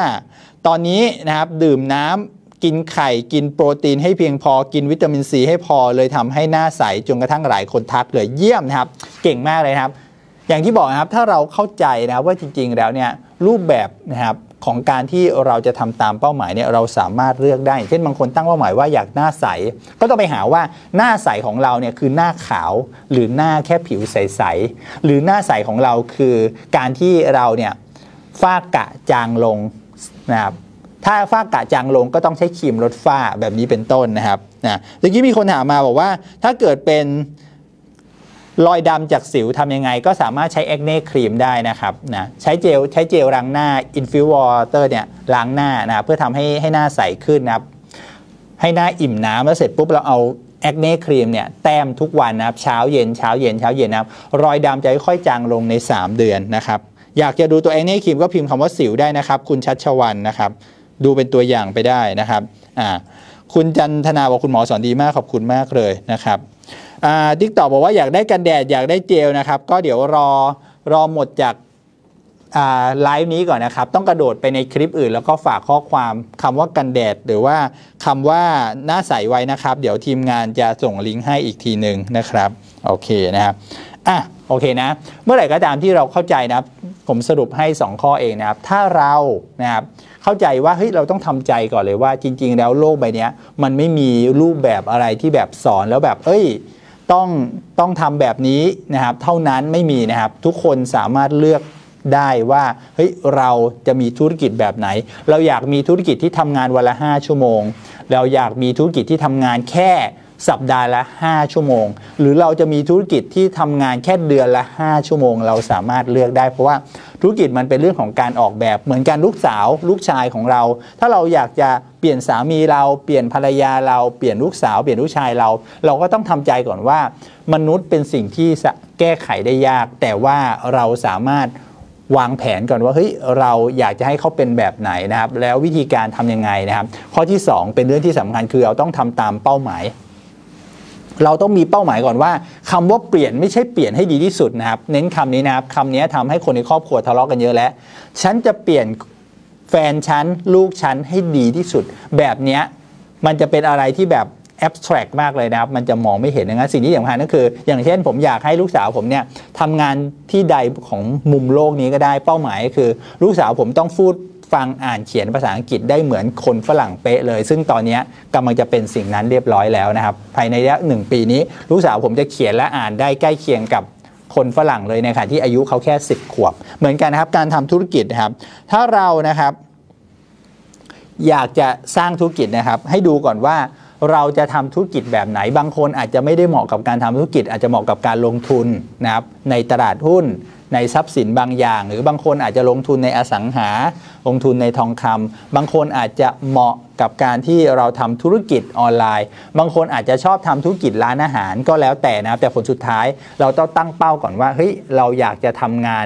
ตอนนี้นะครับดื่มน้ำกินไข่กินโปรตีนให้เพียงพอกินวิตามินซีให้พอเลยทำให้หน้าใสจนกระทั่งหลายคนทักเลยเยี่ยมนะครับเก่งมากเลยครับอย่างที่บอกนะครับถ้าเราเข้าใจนะว่าจริงๆแล้วเนี่ยรูปแบบนะครับของการที่เราจะทำตามเป้าหมายเนี่ยเราสามารถเลือกได้เช่นบางคนตั้งเป้าหมายว่าอยากหน้าใสก็ต้องไปหาว่าหน้าใสของเราเนี่ยคือหน้าขาวหรือหน้าแค่ผิวใสๆหรือหน้าใสของเราคือการที่เราเนี่ยฝ้ากระจางลงนะครับถ้าฝ้ากระจางลงก็ต้องใช้ครีมลดฝ้าแบบนี้เป็นต้นนะครับนะเมื่อกี้มีคนถามมาบอกว่าถ้าเกิดเป็นรอยดำจากสิวทำยังไงก็สามารถใช้แอคเน่ครีมได้นะครับนะใช้เจลใช้เจลล้างหน้า Infuse Water เนี่ยล้างหน้านะเพื่อทำให้ให้หน้าใสขึ้นนะครับให้หน้าอิ่มน้ำแล้วเสร็จปุ๊บเราเอาแอคเน่ครีมเนี่ยแต้มทุกวันนะครับเช้าเย็นเช้าเย็นเช้าเย็นนะครับรอยดำจะค่อยๆจางลงในสามเดือนนะครับอยากจะดูตัวแอคเน่ครีมก็พิมพ์คำว่าสิวได้นะครับคุณชัชวรรณนะครับดูเป็นตัวอย่างไปได้นะครับอ่าคุณจันทนาบอกคุณหมอสอนดีมากขอบคุณมากเลยนะครับติ๊กต็อกบอกว่าอยากได้กันแดดอยากได้เจลนะครับก็เดี๋ยวรอรอหมดจากไลฟ์นี้ก่อนนะครับต้องกระโดดไปในคลิปอื่นแล้วก็ฝากข้อความคำว่ากันแดดหรือว่าคำว่าหน้าใสไว้นะครับเดี๋ยวทีมงานจะส่งลิงก์ให้อีกทีหนึ่งนะครับโอเคนะครับอ่ะโอเคนะเมื่อไหร่ก็ตามที่เราเข้าใจนะครับผมสรุปให้สองข้อเองนะครับถ้าเรานะครับเข้าใจว่าเฮ้ยเราต้องทำใจก่อนเลยว่าจริงๆแล้วโลกใบนี้มันไม่มีรูปแบบอะไรที่แบบสอนแล้วแบบเอ้ยต้องต้องทำแบบนี้นะครับเท่านั้นไม่มีนะครับทุกคนสามารถเลือกได้ว่าเฮ้ยเราจะมีธุรกิจแบบไหนเราอยากมีธุรกิจที่ทำงานวันละห้าชั่วโมงเราอยากมีธุรกิจที่ทำงานแค่สัปดาห์ละห้าชั่วโมงหรือเราจะมีธุรกิจที่ทำงานแค่เดือนละห้าชั่วโมงเราสามารถเลือกได้เพราะว่าธุรกิจมันเป็นเรื่องของการออกแบบเหมือนกันลูกสาวลูกชายของเราถ้าเราอยากจะเปลี่ยนสามีเราเปลี่ยนภรรยาเราเปลี่ยนลูกสาวเปลี่ยนลูกชายเราเราก็ต้องทำใจก่อนว่ามนุษย์เป็นสิ่งที่แก้ไขได้ยากแต่ว่าเราสามารถวางแผนก่อนว่าเฮ้ยเราอยากจะให้เขาเป็นแบบไหนนะครับแล้ววิธีการทำยังไงนะครับข้อที่สองเป็นเรื่องที่สำคัญคือเราต้องทำตามเป้าหมายเราต้องมีเป้าหมายก่อนว่าคำว่าเปลี่ยนไม่ใช่เปลี่ยนให้ดีที่สุดนะครับเน้นคำนี้นะครับคำนี้ทำให้คนในครอบครัวทะเลาะกันเยอะแล้วฉันจะเปลี่ยนแฟนฉันลูกฉันให้ดีที่สุดแบบนี้มันจะเป็นอะไรที่แบบแอบสแตรกมากเลยนะครับมันจะมองไม่เห็นนะครับสิ่งที่สำคัญก็คืออย่างเช่นผมอยากให้ลูกสาวผมเนี่ยทำงานที่ใดของมุมโลกนี้ก็ได้เป้าหมายก็คือลูกสาวผมต้องพูดฟังอ่านเขียนภาษาอังกฤษได้เหมือนคนฝรั่งเป๊ะเลยซึ่งตอนนี้กำลังจะเป็นสิ่งนั้นเรียบร้อยแล้วนะครับภายในระยะหนึ่งปีนี้ลูกสาวผมจะเขียนและอ่านได้ใกล้เคียงกับคนฝรั่งเลยนะคะที่อายุเขาแค่สิบขวบเหมือนกันนะครับการทำธุรกิจนะครับถ้าเรานะครับอยากจะสร้างธุรกิจนะครับให้ดูก่อนว่าเราจะทำธุรกิจแบบไหนบางคนอาจจะไม่ได้เหมาะกับการทำธุรกิจอาจจะเหมาะกับการลงทุนนะครับในตลาดหุ้นในทรัพย์สินบางอย่างหรือบางคนอาจจะลงทุนในอสังหาลงทุนในทองคำบางคนอาจจะเหมาะกับการที่เราทำธุรกิจออนไลน์บางคนอาจจะชอบทำธุรกิจร้านอาหารก็แล้วแต่นะครับแต่ผลสุดท้ายเราต้องตั้งเป้าก่อนว่าเฮ้ยเราอยากจะทำงาน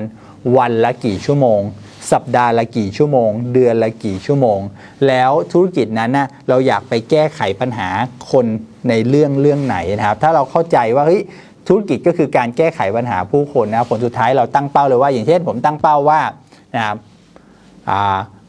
วันละกี่ชั่วโมงสัปดาห์ละกี่ชั่วโมงเดือนละกี่ชั่วโมงแล้วธุรกิจนั้นนะเราอยากไปแก้ไขปัญหาคนในเรื่องเรื่องไหนนะครับถ้าเราเข้าใจว่าเฮ้ยธุรกิจก็คือการแก้ไขปัญหาผู้คนนะผลสุดท้ายเราตั้งเป้าเลยว่าอย่างเช่นผมตั้งเป้าว่านะครับ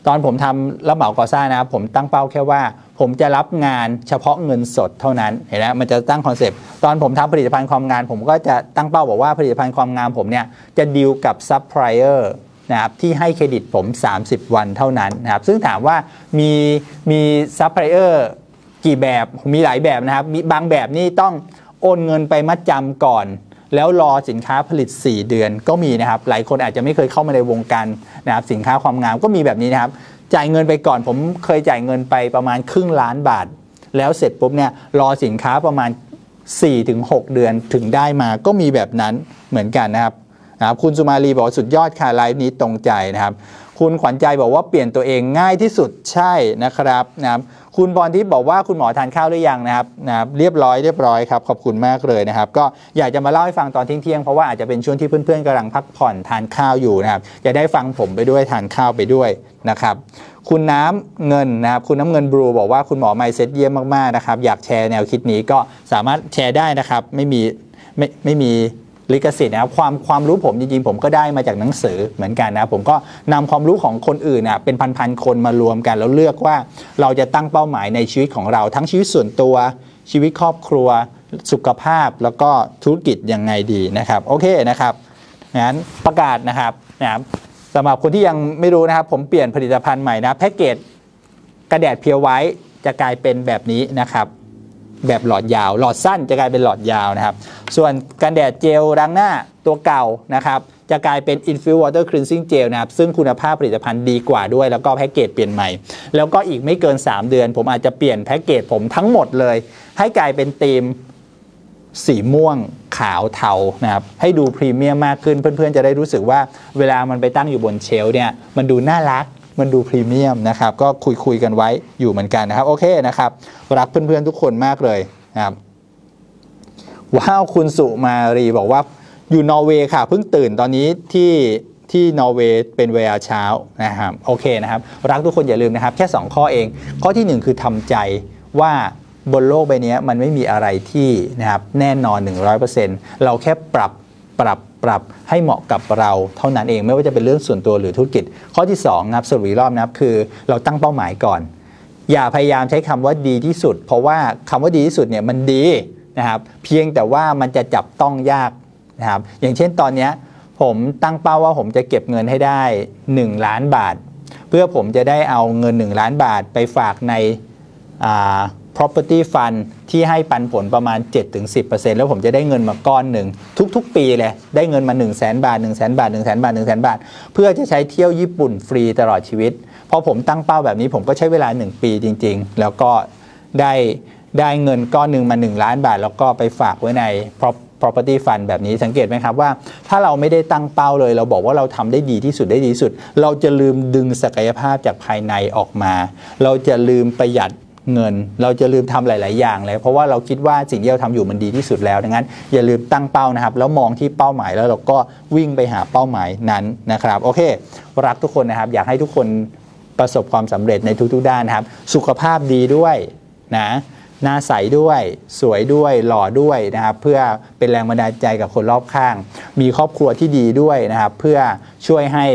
ตอนผมทำรับเหมาก่อสร้างนะผมตั้งเป้าแค่ว่าผมจะรับงานเฉพาะเงินสดเท่านั้นเห็นไหมมันจะตั้งคอนเซปต์ตอนผมทำผลิตภัณฑ์ความงามผมก็จะตั้งเป้าบอกว่าผลิตภัณฑ์ความงามผมเนี่ยจะดีลกับซัพพลายเออร์นะครับที่ให้เครดิตผมสามสิบวันเท่านั้นนะครับซึ่งถามว่ามีมีซัพพลายเออร์กี่แบบมีหลายแบบนะครับมีบางแบบนี่ต้องโอนเงินไปมัดจำก่อนแล้วรอสินค้าผลิตสี่เดือนก็มีนะครับหลายคนอาจจะไม่เคยเข้ามาในวงการนะครับสินค้าความงามก็มีแบบนี้นะครับจ่ายเงินไปก่อนผมเคยจ่ายเงินไปประมาณครึ่งล้านบาทแล้วเสร็จปุ๊บเนี่ยรอสินค้าประมาณ สี่ถึงหก เดือนถึงได้มาก็มีแบบนั้นเหมือนกันนะครับนะครับคุณสุมาลีบอกสุดยอดค่ะไลฟ์นี้ตรงใจนะครับ คุณขวัญใจบอกว่าเปลี่ยนตัวเองง่ายที่สุดใช่นะครับนะครับคุณพรทิพย์บอกว่าคุณหมอทานข้าวหรือยังนะครับนะครับเรียบร้อยเรียบร้อยครับขอบคุณมากเลยนะครับก็อยากจะมาเล่าให้ฟังตอนเที่ยงเพราะว่าอาจจะเป็นช่วงที่เพื่อนๆกำลังพักผ่อนทานข้าวอยู่นะครับจะได้ฟังผมไปด้วยทานข้าวไปด้วยนะครับคุณน้ำเงินนะครับคุณน้ำเงินบลูบอกว่าคุณหมอไมเซ็ตเยี่ยมมากๆนะครับอยากแชร์แนวคิดนี้ก็สามารถแชร์ได้นะครับไม่มีไม่ไม่มีลิขสิทธิ์นะครับความความรู้ผมจริงๆผมก็ได้มาจากหนังสือเหมือนกันนะผมก็นำความรู้ของคนอื่นนะเป็นพันๆคนมารวมกันแล้วเลือกว่าเราจะตั้งเป้าหมายในชีวิตของเราทั้งชีวิตส่วนตัวชีวิตครอบครัวสุขภาพแล้วก็ธุรกิจยังไงดีนะครับโอเคนะครับงั้นประกาศนะครับนะครับสำหรับคนที่ยังไม่รู้นะครับผมเปลี่ยนผลิตภัณฑ์ใหม่นะแพ็กเกจกระดาษเพียวไว้จะกลายเป็นแบบนี้นะครับแบบหลอดยาวหลอดสั้นจะกลายเป็นหลอดยาวนะครับส่วนกันแดดเจลล้างหน้าตัวเก่านะครับจะกลายเป็น Infuse Water Cleansing Gel นะครับซึ่งคุณภาพผลิตภัณฑ์ดีกว่าด้วยแล้วก็แพ็กเกจเปลี่ยนใหม่แล้วก็อีกไม่เกินสามเดือนผมอาจจะเปลี่ยนแพ็กเกจผมทั้งหมดเลยให้กลายเป็นธีมสีม่วงขาวเทานะครับให้ดูพรีเมียมมากขึ้นเพื่อนๆจะได้รู้สึกว่าเวลามันไปตั้งอยู่บนเชลฟ์เนี่ยมันดูน่ารักมันดูพรีเมียมนะครับก็คุยคุยกันไว้อยู่เหมือนกันนะครับโอเคนะครับรักเพื่อนๆทุกคนมากเลยนะครับว้าวคุณสุมารีบอกว่าอยู่นอร์เวย์ค่ะเพิ่งตื่นตอนนี้ที่ที่นอร์เวย์เป็นเวลาเช้านะครับโอเคนะครับรักทุกคนอย่าลืมนะครับแค่สองข้อเองข้อที่หนึ่งคือทำใจว่าบนโลกใบนี้มันไม่มีอะไรที่นะครับแน่นอน หนึ่งร้อยเปอร์เซ็นต์ เราแค่ปรับปรับปรับให้เหมาะกับเราเท่านั้นเองไม่ว่าจะเป็นเรื่องส่วนตัวหรือธุรกิจข้อที่สองนะครับสรุปอีกรอบนะครับคือเราตั้งเป้าหมายก่อนอย่าพยายามใช้คำว่าดีที่สุดเพราะว่าคำว่าดีที่สุดเนี่ยมันดีนะครับเพียงแต่ว่ามันจะจับต้องยากนะครับอย่างเช่นตอนนี้ผมตั้งเป้าว่าผมจะเก็บเงินให้ได้หนึ่งล้านบาทเพื่อผมจะได้เอาเงินหนึ่งล้านบาทไปฝากในproperty fund ที่ให้ปันผลประมาณ เจ็ดถึงสิบเปอร์เซ็นต์ แล้วผมจะได้เงินมาก้อนหนึ่งทุกๆปีเลยได้เงินมาหนึ่งแสนบาท หนึ่งแสน บาท หนึ่งแสน บาท หนึ่งแสน บาทเพื่อจะใช้เที่ยวญี่ปุ่นฟรีตลอดชีวิตพอผมตั้งเป้าแบบนี้ผมก็ใช้เวลาหนึ่งปีจริงๆแล้วก็ได้ได้เงินก้อนหนึ่งมาหนึ่งล้านบาทแล้วก็ไปฝากไว้ใน property fund แบบนี้สังเกตไหมครับว่าถ้าเราไม่ได้ตั้งเป้าเลยเราบอกว่าเราทำได้ดีที่สุดได้ดีที่สุดเราจะลืมดึงศักยภาพจากภายในออกมาเราจะลืมประหยัดเงินเราจะลืมทำหลายๆอย่างเลยเพราะว่าเราคิดว่าสิ่งที่เราทำอยู่มันดีที่สุดแล้วดังนั้นอย่าลืมตั้งเป้านะครับแล้วมองที่เป้าหมายแล้วเราก็วิ่งไปหาเป้าหมายนั้นนะครับโอเครักทุกคนนะครับอยากให้ทุกคนประสบความสำเร็จในทุกๆด้านนะครับสุขภาพดีด้วยนะหน้าใสด้วยสวยด้วยหล่อด้วยนะครับเพื่อเป็นแรงบันดาลใจกับคนรอบข้างมีครอบครัวที่ดีด้วยนะครับเพื่อช่วยให้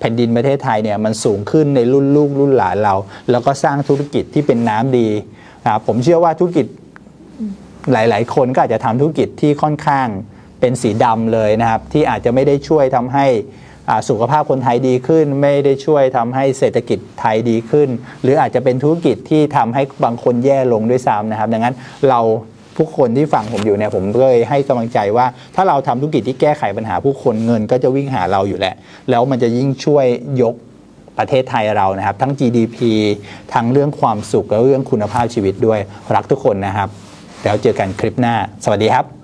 แผ่นดินประเทศไทยเนี่ยมันสูงขึ้นในรุ่นลูกรุ่นหลานเราแล้วก็สร้างธุรกิจที่เป็นน้ำดีนะผมเชื่อว่าธุรกิจหลายๆคนก็อาจจะทำธุรกิจที่ค่อนข้างเป็นสีดำเลยนะครับที่อาจจะไม่ได้ช่วยทำให้สุขภาพคนไทยดีขึ้นไม่ได้ช่วยทำให้เศรษฐกิจไทยดีขึ้นหรืออาจจะเป็นธุรกิจที่ทำให้บางคนแย่ลงด้วยซ้ำนะครับดังนั้นเราผู้คนที่ฟังผมอยู่เนี่ยผมเลยให้กำลังใจว่าถ้าเราทำธุรกิจที่แก้ไขปัญหาผู้คนเงินก็จะวิ่งหาเราอยู่แหละแล้วมันจะยิ่งช่วยยกประเทศไทยเรานะครับทั้ง จี ดี พี ทั้งเรื่องความสุขและเรื่องคุณภาพชีวิตด้วยรักทุกคนนะครับแล้วเจอกันคลิปหน้าสวัสดีครับ